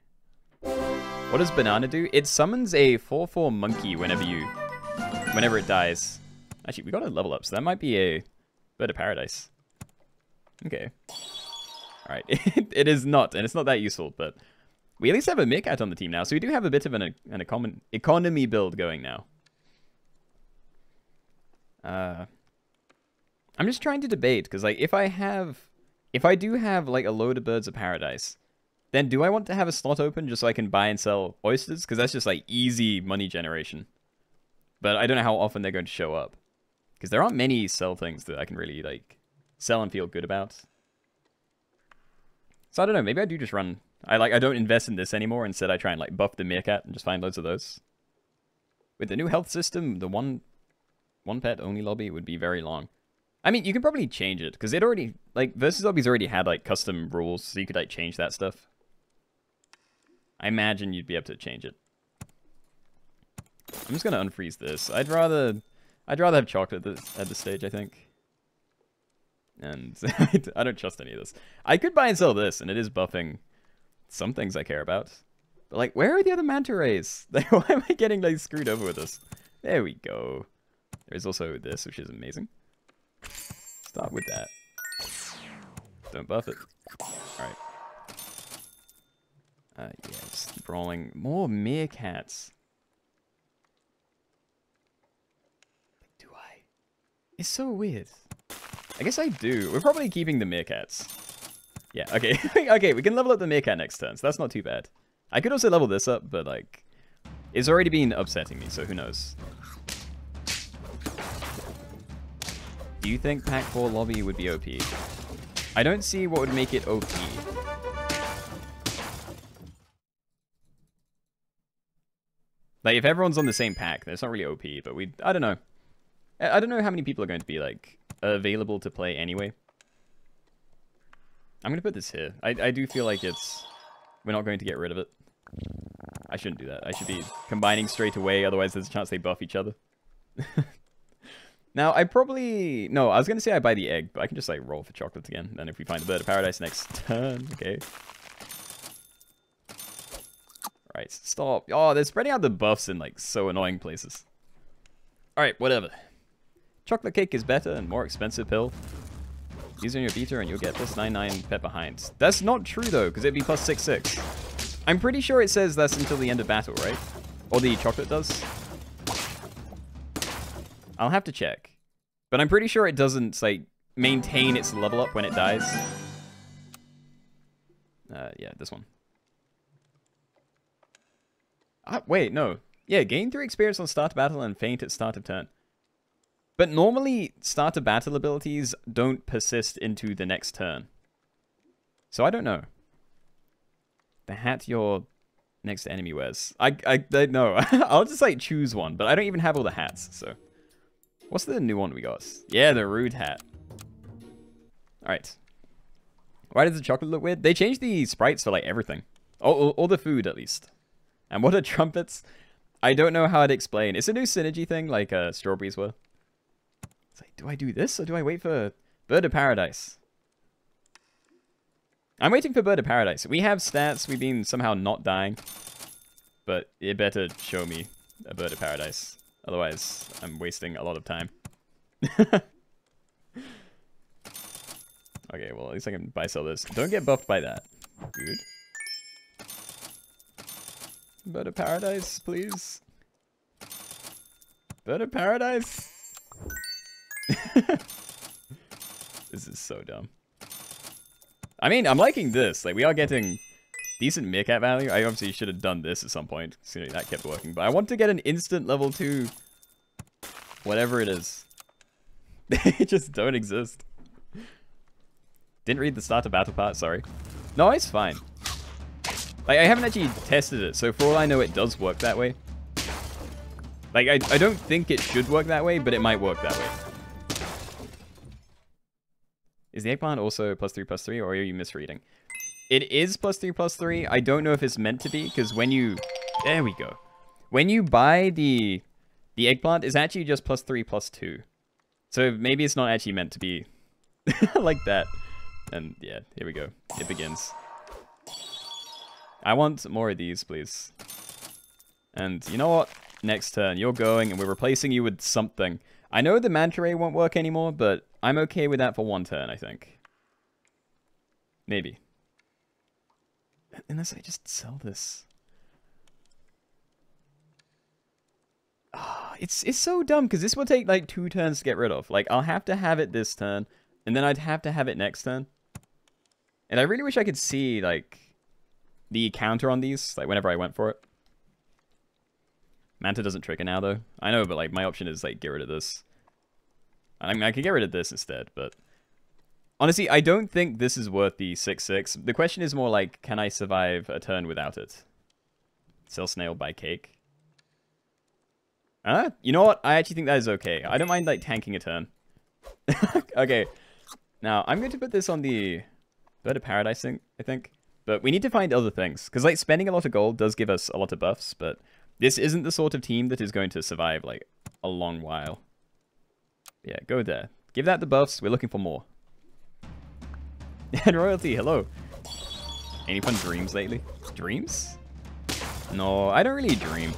What does Banana do? It summons a four four monkey whenever you... Whenever it dies. Actually, we got a level up, so that might be a... Bird of Paradise. Okay. Alright, it, it is not, and it's not that useful, but we at least have a Meerkat on the team now, so we do have a bit of an, an econ economy build going now. Uh, I'm just trying to debate, because like, if I have, if I do have like a load of Birds of Paradise, then do I want to have a slot open just so I can buy and sell oysters? Because that's just like easy money generation. But I don't know how often they're going to show up. Because there aren't many sell things that I can really, like, sell and feel good about. So I don't know, maybe I do just run... I, like, I don't invest in this anymore, instead I try and, like, buff the Meerkat and just find loads of those. With the new health system, the one one pet only lobby would be very long. I mean, you can probably change it, because it already... Like, Versus Lobby's already had, like, custom rules, so you could, like, change that stuff. I imagine you'd be able to change it. I'm just gonna unfreeze this. I'd rather... I'd rather have chocolate at this stage, I think. And I don't trust any of this. I could buy and sell this, and it is buffing some things I care about. But, like, where are the other Manta Rays? Like, why am I getting, like, screwed over with this? There we go. There is also this, which is amazing. Start with that. Don't buff it. Alright. Uh, yeah, just keep rolling. More Meerkats. It's so weird. I guess I do. We're probably keeping the Meerkats. Yeah, okay. Okay, we can level up the Meerkat next turn, so that's not too bad. I could also level this up, but, like, it's already been upsetting me, so who knows. Do you think Pack four Lobby would be O P? I don't see what would make it O P. Like, if everyone's on the same pack, then it's not really O P, but we... I don't know. I don't know how many people are going to be, like, available to play anyway. I'm going to put this here. I, I do feel like it's... We're not going to get rid of it. I shouldn't do that. I should be combining straight away, otherwise there's a chance they buff each other. Now, I probably... No, I was going to say I buy the egg, but I can just, like, roll for chocolates again. Then if we find a bird of paradise next turn... Okay. Right, stop. Oh, they're spreading out the buffs in, like, so annoying places. Alright, whatever. Chocolate cake is better and more expensive pill. Use on your beater and you'll get this nine nine Pepper Hinds. That's not true, though, because it'd be plus six six. I'm pretty sure it says that's until the end of battle, right? Or the chocolate does. I'll have to check. But I'm pretty sure it doesn't, like, maintain its level up when it dies. Uh, yeah, this one. Uh, wait, no. Yeah, gain three experience on start of battle and faint at start of turn. But normally, start of battle abilities don't persist into the next turn. So I don't know. The hat your next enemy wears. I, I, I no. I'll just, like, choose one, but I don't even have all the hats, so... What's the new one we got? Yeah, the rude hat. Alright. Why does the chocolate look weird? They changed the sprites for, like, everything. All, all, all the food, at least. And what are trumpets? I don't know how to explain. It's a new synergy thing, like uh, strawberries were. It's like, do I do this or do I wait for Bird of Paradise? I'm waiting for Bird of Paradise. We have stats. We've been somehow not dying. But it better show me a Bird of Paradise. Otherwise, I'm wasting a lot of time. Okay, well, at least I can buy sell this. Don't get buffed by that, dude. Bird of Paradise, please. Bird of Paradise. This is so dumb. I mean, I'm liking this. Like, we are getting decent Meerkat value. I obviously should have done this at some point. Assuming that kept working. But I want to get an instant level two. Whatever it is. They just don't exist. Didn't read the start of battle part, sorry. No, it's fine. Like, I haven't actually tested it, so for all I know, it does work that way. Like, I, I don't think it should work that way, but it might work that way. Is the eggplant also plus three plus three, or are you misreading? It is plus three plus three. I don't know if it's meant to be, because when you... There we go. When you buy the the eggplant, it's actually just plus three plus two. So maybe it's not actually meant to be like that. And yeah, here we go. It begins. I want more of these, please. And you know what? Next turn, you're going, and we're replacing you with something. I know the Manta Ray won't work anymore, but I'm okay with that for one turn, I think. Maybe. Unless I just sell this. Oh, it's, it's so dumb, because this will take, like, two turns to get rid of. Like, I'll have to have it this turn, and then I'd have to have it next turn. And I really wish I could see, like... the counter on these, like, whenever I went for it. Manta doesn't trigger now, though. I know, but, like, my option is, like, get rid of this. I mean, I could get rid of this instead, but... Honestly, I don't think this is worth the six six. The question is more, like, can I survive a turn without it? Sell snail, buy cake. Huh? You know what? I actually think that is okay. I don't mind, like, tanking a turn. Okay. Now, I'm going to put this on the... Bird of Paradise thing, I think. But we need to find other things. Because, like, spending a lot of gold does give us a lot of buffs, but this isn't the sort of team that is going to survive, like, a long while. Yeah, go there. Give that the buffs. We're looking for more. And royalty, hello. Any fun dreams lately? Dreams? No, I don't really dream.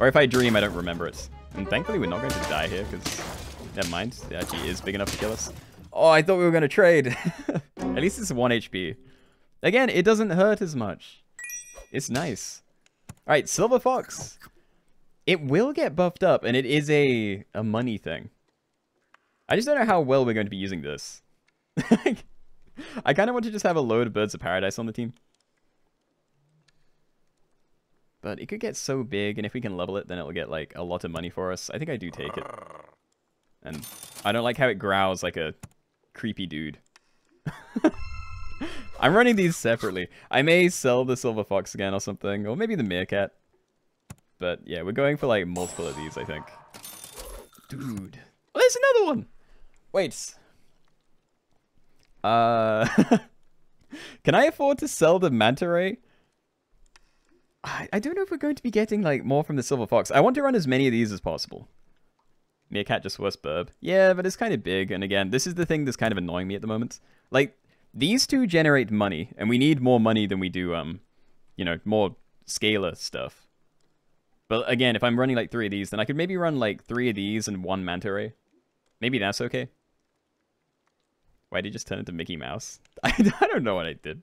Or if I dream, I don't remember it. And thankfully, we're not going to die here, because... Never mind. It actually is big enough to kill us. Oh, I thought we were going to trade. At least it's one H P. Again, it doesn't hurt as much. It's nice. Alright, Silver Fox. It will get buffed up, and it is a, a money thing. I just don't know how well we're going to be using this. I kind of want to just have a load of Birds of Paradise on the team. But it could get so big, and if we can level it, then it'll get, like, a lot of money for us. I think I do take it. And I don't like how it growls like a creepy dude. I'm running these separately. I may sell the Silver Fox again or something, or maybe the Meerkat. But yeah, we're going for like multiple of these, I think. Dude. Oh, there's another one! Wait. Uh, can I afford to sell the manta ray? I, I don't know if we're going to be getting like more from the silver fox. I want to run as many of these as possible. Meerkat just was burb. Yeah, but it's kind of big. And again, this is the thing that's kind of annoying me at the moment. Like, these two generate money, and we need more money than we do, um, you know, more scalar stuff. But again, if I'm running like three of these, then I could maybe run like three of these and one manta ray. Maybe that's okay. Why did you just turn into Mickey Mouse? I, I don't know what I did.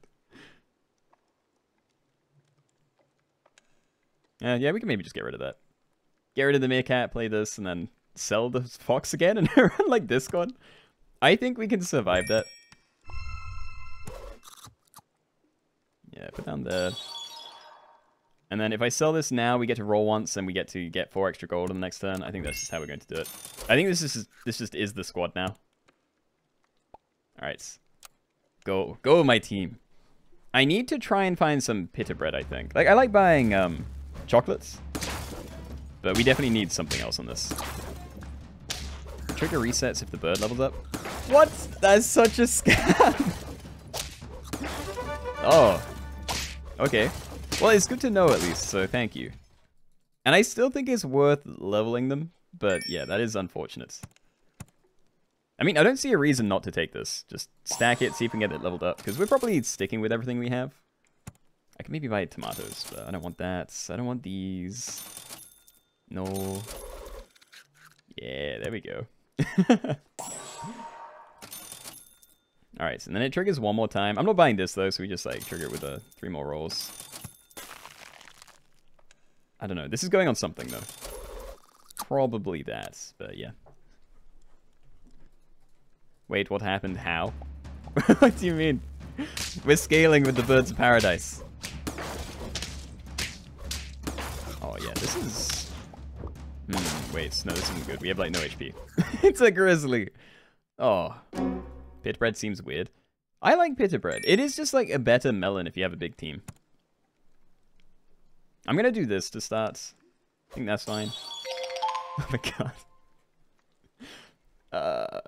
Uh, yeah, we can maybe just get rid of that. Get rid of the meerkat, play this, and then sell the fox again and run like this one. I think we can survive that. Yeah, put down there. And then if I sell this now, we get to roll once and we get to get four extra gold on the next turn. I think that's just how we're going to do it. I think this is this just is the squad now. Alright. Go. Go, my team. I need to try and find some pita bread, I think. Like, I like buying um, chocolates. But we definitely need something else on this. Trigger resets if the bird levels up. What? That's such a scam! Oh. Okay. Well, it's good to know at least, so thank you. And I still think it's worth leveling them, but yeah, that is unfortunate. I mean, I don't see a reason not to take this. Just stack it, see if we can get it leveled up, because we're probably sticking with everything we have. I can maybe buy tomatoes, but I don't want that. I don't want these. No. Yeah, there we go. Alright, and then it triggers one more time. I'm not buying this, though, so we just, like, trigger it with uh, three more rolls. I don't know. This is going on something, though. Probably that, but yeah. Wait, what happened? How? What do you mean? We're scaling with the birds of paradise. Oh, yeah, this is... Hmm, wait, no, this isn't good. We have, like, no H P. It's a grizzly. Oh. Pita bread seems weird. I like pita bread. It is just, like, a better melon if you have a big team. I'm going to do this to start. I think that's fine. Oh, my God. Uh...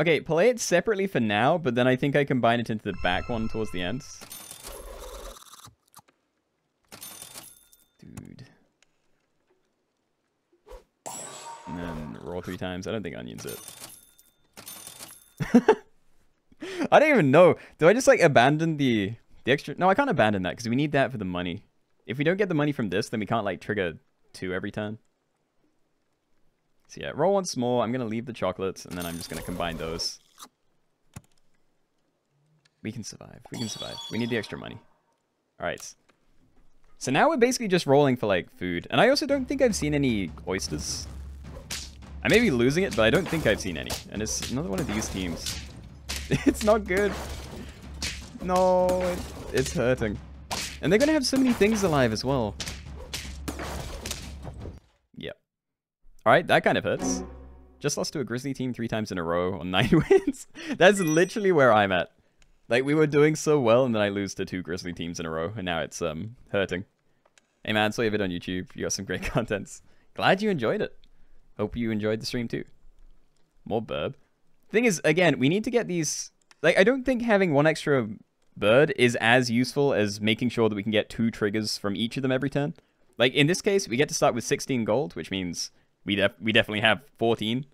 Okay, play it separately for now, but then I think I combine it into the back one towards the end. Dude. And then roll three times. I don't think onion's it. I don't even know. Do I just, like, abandon the, the extra... No, I can't abandon that, because we need that for the money. If we don't get the money from this, then we can't, like, trigger two every turn. So yeah, roll once more. I'm going to leave the chocolates, and then I'm just going to combine those. We can survive. We can survive. We need the extra money. All right. So now we're basically just rolling for, like, food. And I also don't think I've seen any oysters. I may be losing it, but I don't think I've seen any. And it's another one of these teams. It's not good. No, it, it's hurting. And they're going to have so many things alive as well. Alright, that kind of hurts. Just lost to a grizzly team three times in a row on nine wins. That's literally where I'm at. Like, we were doing so well, and then I lose to two grizzly teams in a row, and now it's um hurting. Hey man, saw your vid on YouTube. You got some great contents. Glad you enjoyed it. Hope you enjoyed the stream too. More burb. Thing is, again, we need to get these... Like, I don't think having one extra bird is as useful as making sure that we can get two triggers from each of them every turn. Like, in this case, we get to start with sixteen gold, which means... We, def we definitely have fourteen.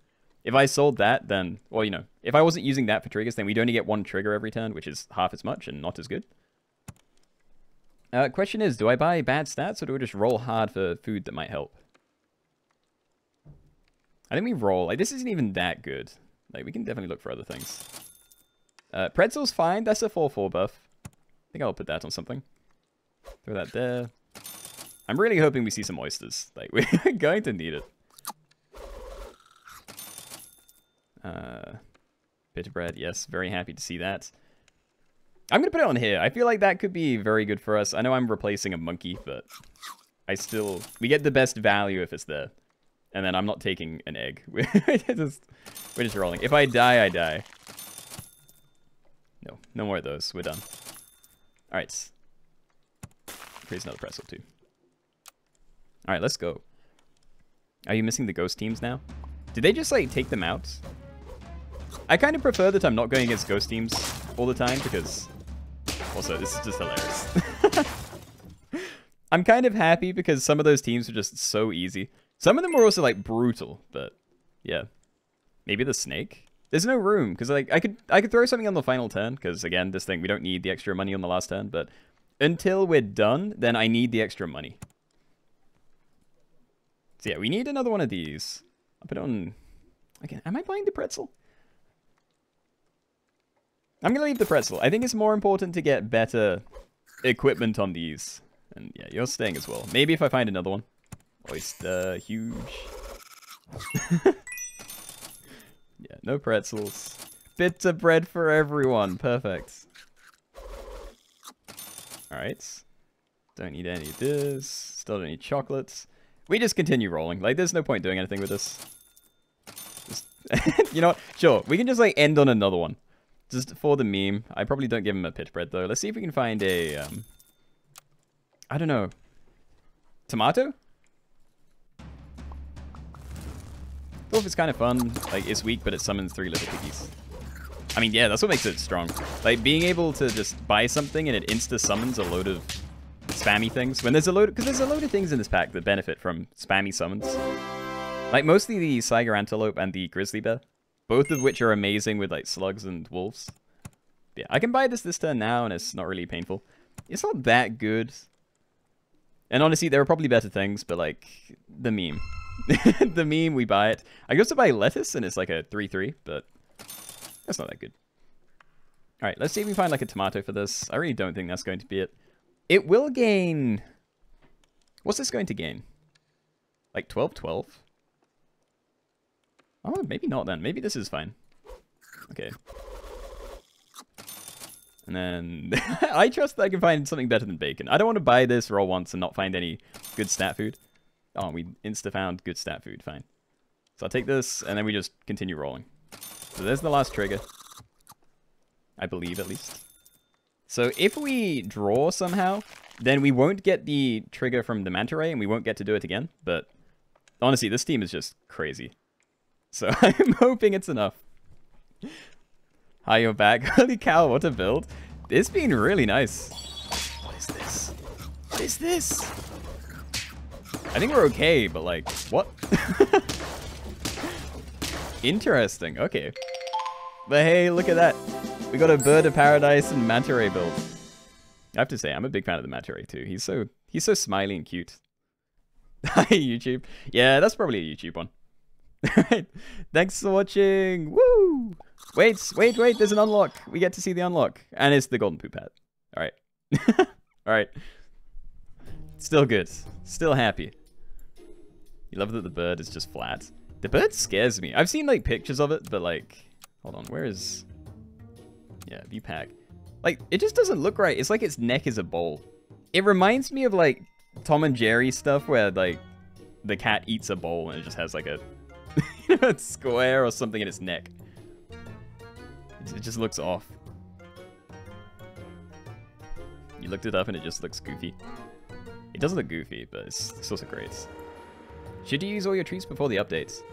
If I sold that, then... Well, you know, if I wasn't using that for triggers, then we'd only get one trigger every turn, which is half as much and not as good. Uh, question is, do I buy bad stats, or do I just roll hard for food that might help? I think we roll. Like, this isn't even that good. Like, we can definitely look for other things. Uh, pretzel's fine. That's a four four buff. I think I'll put that on something. Throw that there. I'm really hoping we see some oysters. Like, we're going to need it. Uh, pita bread, yes, very happy to see that. I'm going to put it on here. I feel like that could be very good for us. I know I'm replacing a monkey, but I still... We get the best value if it's there. And then I'm not taking an egg. We're just, we're just rolling. If I die, I die. No, no more of those. We're done. Alright. Create another pretzel, too. All right, let's go. Are you missing the ghost teams now? Did they just, like, take them out? I kind of prefer that I'm not going against ghost teams all the time because... Also, this is just hilarious. I'm kind of happy because some of those teams are just so easy. Some of them were also, like, brutal, but... Yeah. Maybe the snake? There's no room, because, like, I could I could throw something on the final turn, because, again, this thing, we don't need the extra money on the last turn, but... Until we're done, then I need the extra money. So, yeah, we need another one of these. I'll put it on... Again, am I buying the pretzel? I'm going to leave the pretzel. I think it's more important to get better equipment on these. And, yeah, you're staying as well. Maybe if I find another one. Oyster, huge. Yeah, no pretzels. Bits of bread for everyone. Perfect. Alright. Don't need any of this. Still don't need chocolates. We just continue rolling. Like, there's no point doing anything with this. Just you know what? Sure, we can just, like, end on another one. Just for the meme. I probably don't give him a pitch bread, though. Let's see if we can find a, um... I don't know. Tomato? Dwarf is kind of fun. Like, it's weak, but it summons three little piggies. I mean, yeah, that's what makes it strong. Like, being able to just buy something and it insta-summons a load of spammy things. When there's a load... Because there's a load of things in this pack that benefit from spammy summons. Like, mostly the Saiga Antelope and the Grizzly Bear. Both of which are amazing with, like, slugs and wolves. Yeah, I can buy this this turn now, and it's not really painful. It's not that good. And honestly, there are probably better things, but, like, the meme. The meme, we buy it. I could also buy lettuce, and it's, like, a three three, but that's not that good. All right, let's see if we find, like, a tomato for this. I really don't think that's going to be it. It will gain... What's this going to gain? Like, twelve twelve? Oh, maybe not then. Maybe this is fine. Okay. And then... I trust that I can find something better than bacon. I don't want to buy this, roll once, and not find any good stat food. Oh, we insta-found good stat food. Fine. So I'll take this, and then we just continue rolling. So there's the last trigger. I believe, at least. So if we draw somehow, then we won't get the trigger from the Manta Ray, and we won't get to do it again. But honestly, this team is just crazy. So I'm hoping it's enough. Hi, you're back. Holy cow, what a build. It's been really nice. What is this? What is this? I think we're okay, but like, what? Interesting, okay. But hey, look at that. We got a Bird of Paradise and Manta Ray build. I have to say, I'm a big fan of the Manta Ray too. He's so, he's so smiley and cute. Hi, YouTube. Yeah, that's probably a YouTube one. Alright, thanks for watching. Woo! Wait, wait, wait, there's an unlock. We get to see the unlock. And it's the golden poop hat. Alright. Alright. Still good. Still happy. You love that the bird is just flat. The bird scares me. I've seen, like, pictures of it, but, like... Hold on, where is... Yeah, view pack. Like, it just doesn't look right. It's like its neck is a bowl. It reminds me of, like, Tom and Jerry stuff where, like, the cat eats a bowl and it just has, like, a... You know, it's square or something in its neck. It just looks off. You looked it up and it just looks goofy. It doesn't look goofy, but it's, it's also great. Should you use all your treats before the updates?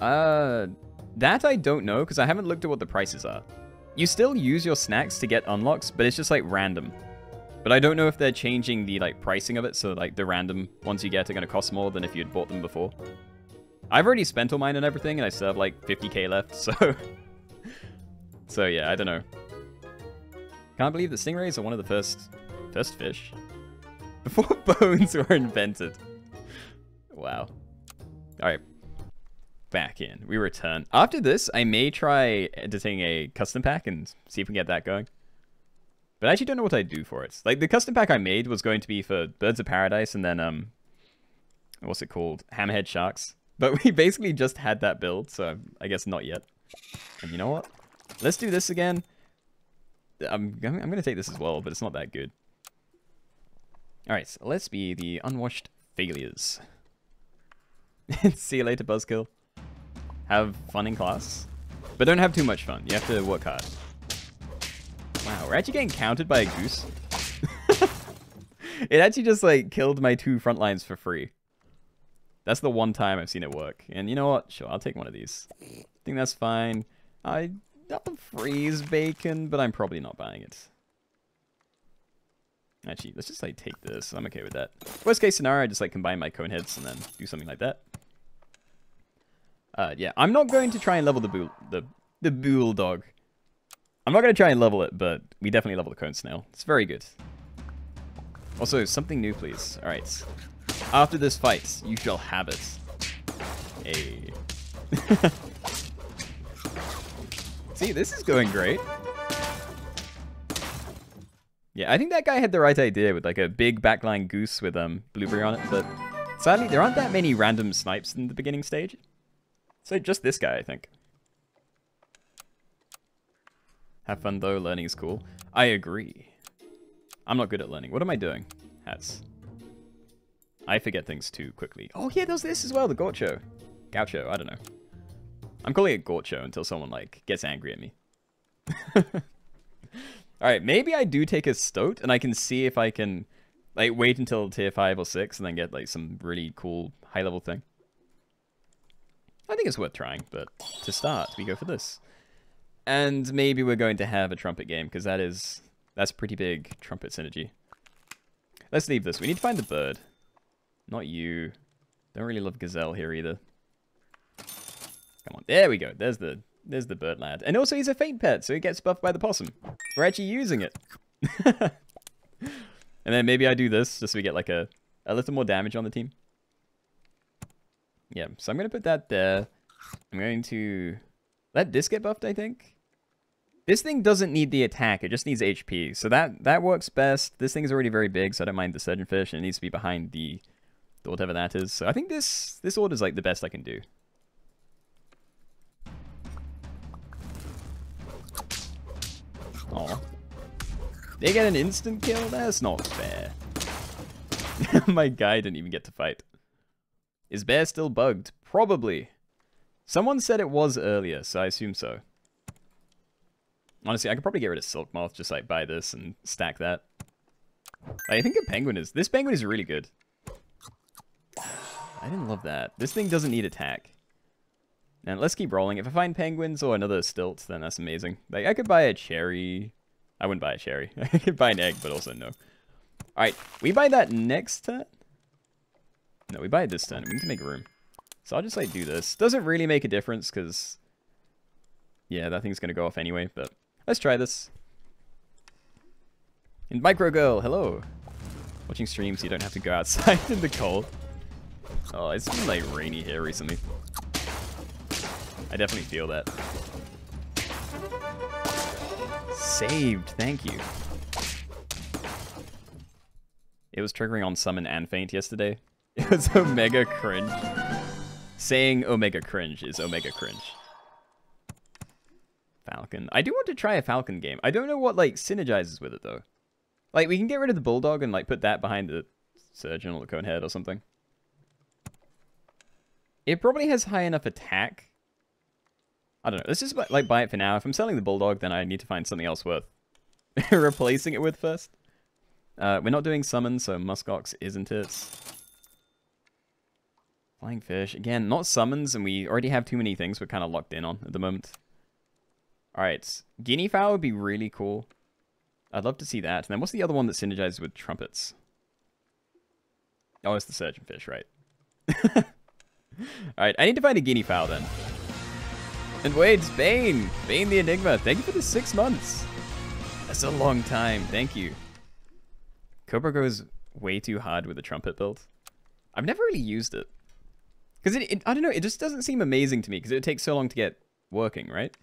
Uh, that I don't know, because I haven't looked at what the prices are. You still use your snacks to get unlocks, but it's just, like, random. But I don't know if they're changing the, like, pricing of it, so, like, the random ones you get are going to cost more than if you'd bought them before. I've already spent all mine and everything, and I still have, like, fifty K left, so... so, yeah, I don't know. Can't believe that stingrays are one of the first... First fish? Before bones were invented. Wow. Alright. Back in. We return. After this, I may try editing a custom pack and see if we can get that going. But I actually don't know what I do for it. Like, the custom pack I made was going to be for Birds of Paradise and then, um... what's it called? Hammerhead Sharks. But we basically just had that build, so I guess not yet. And you know what? Let's do this again. I'm, I'm going to take this as well, but it's not that good. Alright, so let's be the unwashed failures. See you later, Buzzkill. Have fun in class. But don't have too much fun. You have to work hard. Wow, we're actually getting counted by a goose. It actually just like killed my two front lines for free. That's the one time I've seen it work. And you know what? Sure, I'll take one of these. I think that's fine. I have to freeze bacon, but I'm probably not buying it. Actually, let's just like take this. I'm okay with that. Worst case scenario, I just like combine my cone heads and then do something like that. Uh, yeah, I'm not going to try and level the bull the the bulldog. I'm not going to try and level it, but we definitely level the cone snail. It's very good. Also, something new, please. All right. After this fight, you shall have it. Hey. See, this is going great. Yeah, I think that guy had the right idea with like a big backline goose with um blueberry on it, but sadly there aren't that many random snipes in the beginning stage. So just this guy, I think. Have fun though, learning is cool. I agree. I'm not good at learning. What am I doing? Hats. I forget things too quickly. Oh yeah, there's this as well, the gaucho. Gaucho, I don't know. I'm calling it gaucho until someone like gets angry at me. Alright, maybe I do take a stoat and I can see if I can like wait until tier five or six and then get like some really cool high level thing. I think it's worth trying, but to start, we go for this. And maybe we're going to have a trumpet game, because that is that's pretty big trumpet synergy. Let's leave this. We need to find the bird. Not you. Don't really love gazelle here either. Come on. There we go. There's the there's the bird lad. And also he's a faint pet, so he gets buffed by the possum. We're actually using it. And then maybe I do this just so we get like a, a little more damage on the team. Yeah, so I'm going to put that there. I'm going to let this get buffed, I think. This thing doesn't need the attack. It just needs H P. So that, that works best. This thing is already very big, so I don't mind the surgeon fish. And it needs to be behind the, the whatever that is. So I think this, this order is like the best I can do. Aw. They get an instant kill? That's not fair. My guy didn't even get to fight. Is bear still bugged? Probably. Someone said it was earlier, so I assume so. Honestly, I could probably get rid of silk moth, just like buy this and stack that. I think a penguin is... This penguin is really good. I didn't love that. This thing doesn't need attack. And let's keep rolling. If I find penguins or another stilt, then that's amazing. Like, I could buy a cherry. I wouldn't buy a cherry. I could buy an egg, but also no. Alright, we buy that next turn. No, we buy it this turn. We need to make room. So I'll just, like, do this. Doesn't really make a difference, because... Yeah, that thing's going to go off anyway, but... Let's try this. And Micro Girl, hello! Watching streams, so you don't have to go outside in the cold. Oh, it's been, like, rainy here recently. I definitely feel that. Saved, thank you. It was triggering on summon and feint yesterday. It was Omega Cringe. Saying Omega Cringe is Omega Cringe. Falcon. I do want to try a Falcon game. I don't know what, like, synergizes with it, though. Like, we can get rid of the Bulldog and, like, put that behind the Surgeon or the Conehead or something. It probably has high enough attack. I don't know. Let's just, like, buy it for now. If I'm selling the Bulldog, then I need to find something else worth replacing it with first. Uh, we're not doing summon, so Muskox isn't it. Flying fish. Again, not summons, and we already have too many things we're kind of locked in on at the moment. Alright. Guinea fowl would be really cool. I'd love to see that. And then what's the other one that synergizes with trumpets? Oh, it's the surgeon fish, right? Alright, I need to find a guinea fowl then. And wait, it's Bane! Bane the Enigma. Thank you for the six months. That's a long time. Thank you. Cobra goes way too hard with the trumpet build. I've never really used it. Because it, it, I don't know, it just doesn't seem amazing to me because it takes so long to get working, right?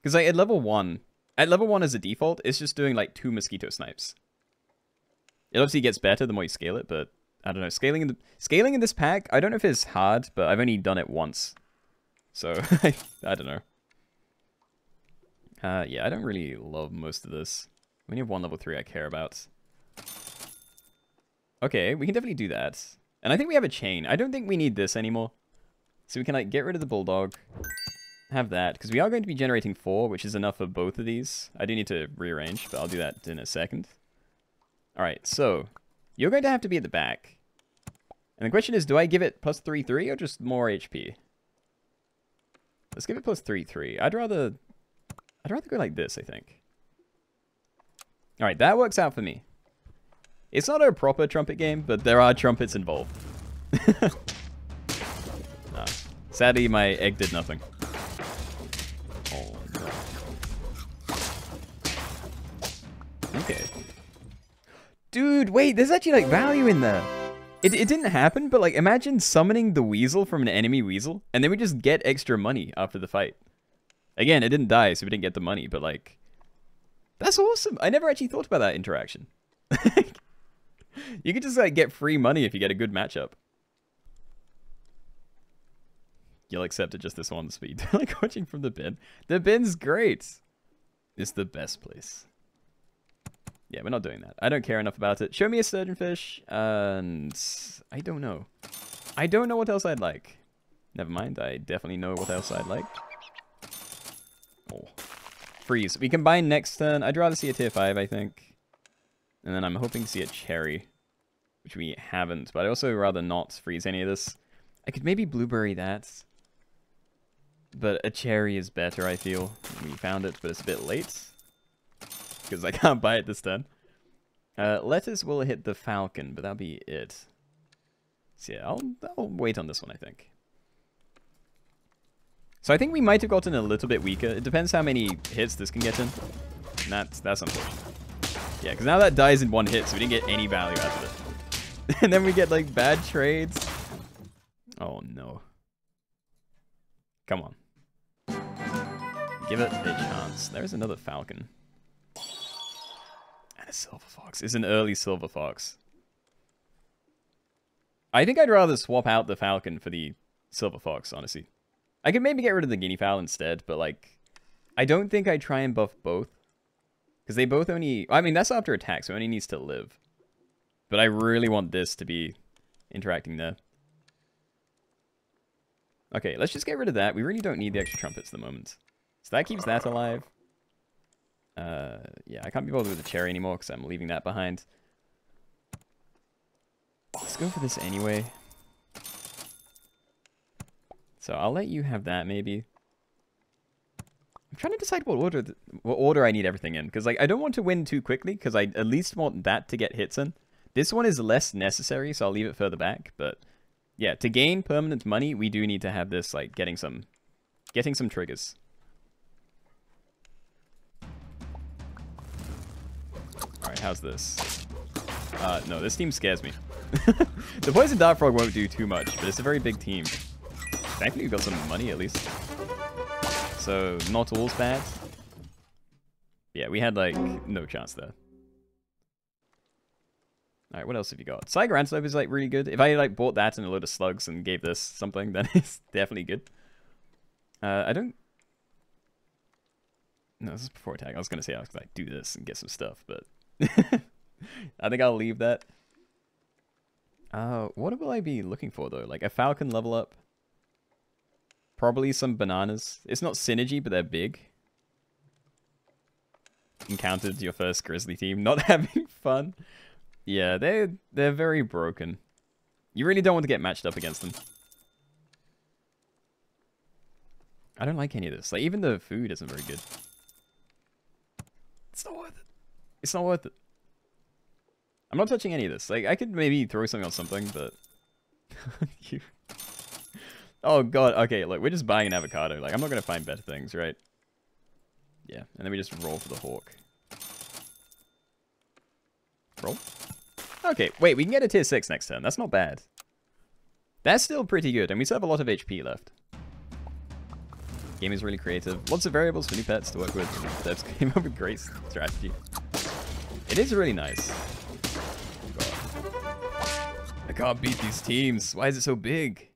Because like at level one, at level one as a default, it's just doing like two mosquito snipes. It obviously gets better the more you scale it, but I don't know. Scaling in the, scaling in this pack, I don't know if it's hard, but I've only done it once. So, I, I don't know. Uh, yeah, I don't really love most of this. We only have one level three I care about. Okay, we can definitely do that. And I think we have a chain. I don't think we need this anymore. So we can like get rid of the bulldog. Have that. Because we are going to be generating four, which is enough for both of these. I do need to rearrange, but I'll do that in a second. Alright, so You're going to have to be at the back. And the question is, do I give it plus three, three, or just more H P? Let's give it plus three, three. I'd rather, I'd rather go like this, I think. All right, that works out for me. It's not a proper trumpet game, but there are trumpets involved. No. Sadly, my egg did nothing. Oh, no. Okay. Dude, wait, there's actually, like, value in there. It, it didn't happen, but, like, imagine summoning the weasel from an enemy weasel, and then we just get extra money after the fight. Again, it didn't die, so we didn't get the money, but, like, that's awesome. I never actually thought about that interaction. You could just, like, get free money if you get a good matchup. You'll accept it just this one speed. Like watching from the bin. The bin's great. It's the best place. Yeah, we're not doing that. I don't care enough about it. Show me a surgeon fish, and I don't know. I don't know what else I'd like. Never mind, I definitely know what else I'd like. Oh. Freeze. We combine next turn. I'd rather see a tier five, I think. And then I'm hoping to see a cherry, which we haven't, but I'd also rather not freeze any of this. I could maybe blueberry that, but a cherry is better, I feel. We found it, but it's a bit late, because I can't buy it this turn. Uh, lettuce will hit the falcon, but that'll be it. So yeah, I'll, I'll wait on this one, I think. So I think we might have gotten a little bit weaker. It depends how many hits this can get in. And that's, that's unfortunate. Yeah, because now that dies in one hit, so we didn't get any value out of it. And then we get, like, bad trades. Oh, no. Come on. Give it a chance. There's another falcon. And a silver fox. It's an early silver fox. I think I'd rather swap out the falcon for the silver fox, honestly. I could maybe get rid of the guinea fowl instead, but, like, I don't think I try and buff both. Because they both only... I mean, that's after attack, so it only needs to live. But I really want this to be interacting there. Okay, let's just get rid of that. We really don't need the extra trumpets at the moment. So that keeps that alive. Uh, yeah, I can't be bothered with the cherry anymore because I'm leaving that behind. Let's go for this anyway. So I'll let you have that, maybe. I'm trying to decide what order th what order I need everything in, because like I don't want to win too quickly, because I at least want that to get hits in. This one is less necessary, so I'll leave it further back. But yeah, to gain permanent money, we do need to have this like getting some, getting some triggers. All right, how's this? Uh, no, this team scares me. The Poison Dart Frog won't do too much, but it's a very big team. Thankfully, we got some money at least. So, not all's bad. Yeah, we had, like, no chance there. Alright, what else have you got? Tiger Antelope is, like, really good. If I, like, bought that and a load of slugs and gave this something, then it's definitely good. Uh, I don't... No, this is before attack. I was going to say I was going to, like, do this and get some stuff, but... I think I'll leave that. Uh, what will I be looking for, though? Like, a falcon level up? Probably some bananas. It's not synergy, but they're big. Encountered your first grizzly team. Not having fun. Yeah, they're, they're very broken. You really don't want to get matched up against them. I don't like any of this. Like, even the food isn't very good. It's not worth it. It's not worth it. I'm not touching any of this. Like, I could maybe throw something on something, but... you... Oh, God. Okay, look, we're just buying an avocado. Like, I'm not going to find better things, right? Yeah, and then we just roll for the hawk. Roll? Okay, wait, we can get a tier six next turn. That's not bad. That's still pretty good, and we still have a lot of H P left. Game is really creative. Lots of variables for new pets to work with. Devs came up with great strategy. It is really nice. God. I can't beat these teams. Why is it so big?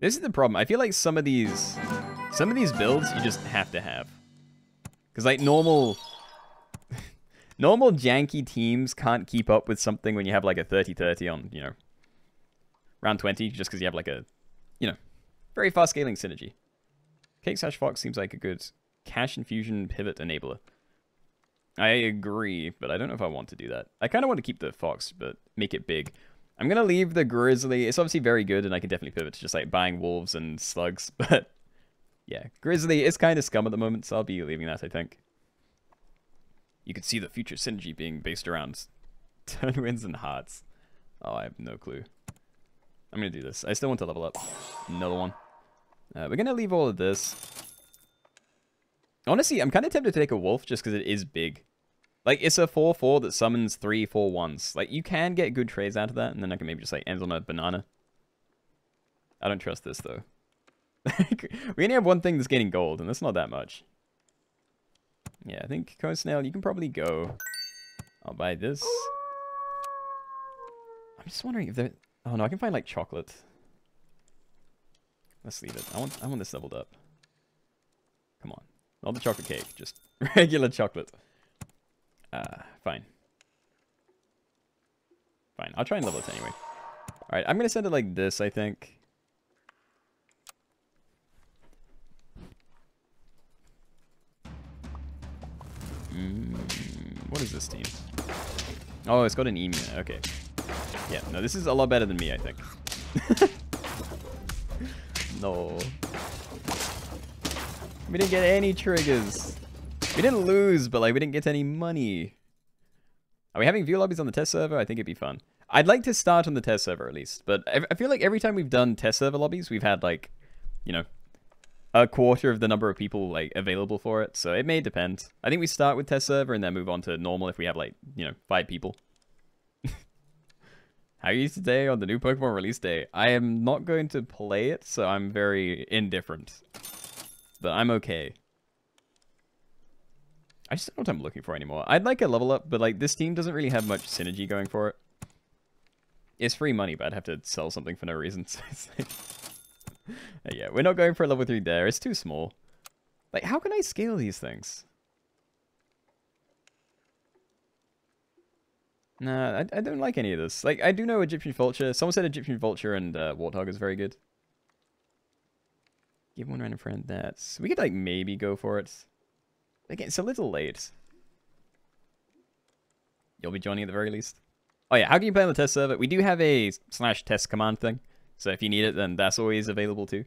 This is the problem. I feel like some of these, some of these builds you just have to have, because like normal, normal janky teams can't keep up with something when you have like a thirty thirty on, you know, round twenty, just because you have like a, you know, very fast scaling synergy. Cake slash Fox seems like a good cash infusion pivot enabler. I agree, but I don't know if I want to do that. I kind of want to keep the fox, but make it big. I'm going to leave the grizzly. It's obviously very good, and I can definitely pivot to just, like, buying wolves and slugs. But, yeah, grizzly is kind of scum at the moment, so I'll be leaving that, I think. You can see the future synergy being based around Turnwinds and hearts. Oh, I have no clue. I'm going to do this. I still want to level up. Another one. Uh, we're going to leave all of this. Honestly, I'm kind of tempted to take a wolf just because it is big. Like, it's a four four that summons three four ones. Like, you can get good trades out of that, and then I can maybe just, like, end on a banana. I don't trust this, though. We only have one thing that's getting gold, and that's not that much. Yeah, I think Cone Snail, you can probably go. I'll buy this. I'm just wondering if there... Oh, no, I can find, like, chocolate. Let's leave it. I want, I want this leveled up. Come on. Not the chocolate cake, just regular chocolate. Uh, fine. Fine, I'll try and level it anyway. Alright, I'm going to send it like this, I think. Mm, what is this team? Oh, it's got an emu. Okay. Yeah, no, this is a lot better than me, I think. No. We didn't get any triggers. We didn't lose, but like we didn't get any money. Are we having view lobbies on the test server? I think it'd be fun. I'd like to start on the test server at least, but I feel like every time we've done test server lobbies, we've had like, you know, a quarter of the number of people like available for it. So it may depend. I think we start with test server and then move on to normal if we have like, you know, five people. How are you today on the new Pokemon release day? I am not going to play it, so I'm very indifferent. But I'm okay. I just don't know what I'm looking for anymore. I'd like a level up, but like this team doesn't really have much synergy going for it. It's free money, but I'd have to sell something for no reason. So it's like... Yeah, we're not going for a level three there. It's too small. Like, how can I scale these things? Nah, I, I don't like any of this. Like, I do know Egyptian Vulture. Someone said Egyptian Vulture and uh, Warthog is very good. Give one random friend that. We could, like, maybe go for it. Like, it's a little late. You'll be joining at the very least. Oh, yeah. How can you play on the test server? We do have a slash test command thing. So if you need it, then that's always available, too.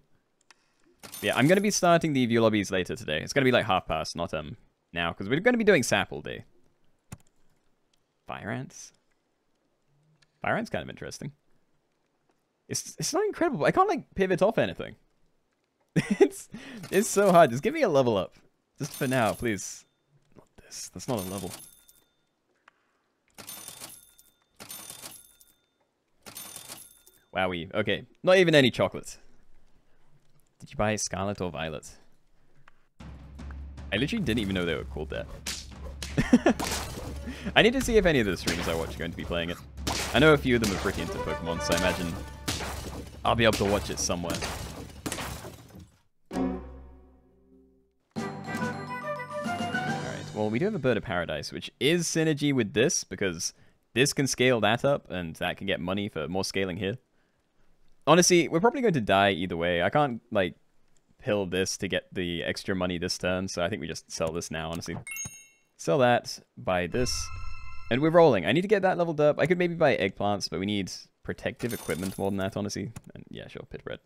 Yeah, I'm going to be starting the view lobbies later today. It's going to be, like, half past, not um now. Because we're going to be doing sap all day. Fire ants. Fire ants kind of interesting. It's, it's not incredible. I can't, like, pivot off anything. it's it's so hard. Just give me a level up. Just for now, please. Not this. That's not a level. Wowie. Okay. Not even any chocolate. Did you buy Scarlet or Violet? I literally didn't even know they were called that. I need to see if any of the streamers I watch are going to be playing it. I know a few of them are pretty into Pokemon, so I imagine I'll be able to watch it somewhere. Well, we do have a Bird of Paradise, which is synergy with this, because this can scale that up, and that can get money for more scaling here. Honestly, we're probably going to die either way. I can't, like, pill this to get the extra money this turn, so I think we just sell this now, honestly. Sell that, buy this, and we're rolling. I need to get that leveled up. I could maybe buy eggplants, but we need protective equipment more than that, honestly. And yeah, sure, pit bread.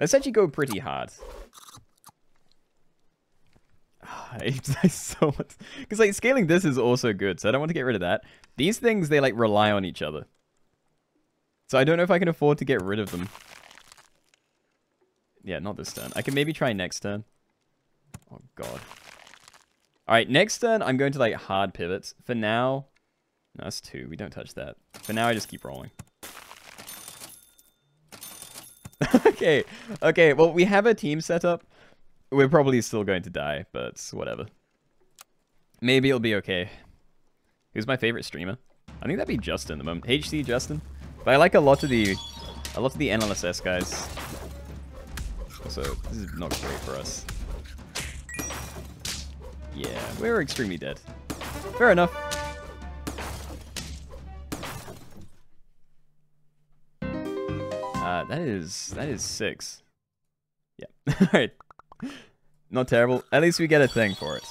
Let's actually go pretty hard. I so much because like scaling this is also good, so I don't want to get rid of that. These things, they like rely on each other, so I don't know if I can afford to get rid of them. Yeah, not this turn. I can maybe try next turn. Oh god. All right, next turn I'm going to like hard pivots. For now, no, that's two. We don't touch that. For now, I just keep rolling. okay, okay. Well, we have a team set up. We're probably still going to die, but whatever. Maybe it'll be okay. Who's my favorite streamer? I think that'd be Justin at the moment. H C Justin. But I like a lot of the a lot of the N L S S guys. Also, this is not great for us. Yeah, we're extremely dead. Fair enough. Uh that is that is six. Yeah. Alright. Not terrible. At least we get a thing for it.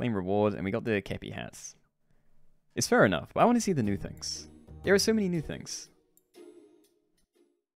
Claim rewards, and we got the Kepi hats. It's fair enough, but I want to see the new things. There are so many new things.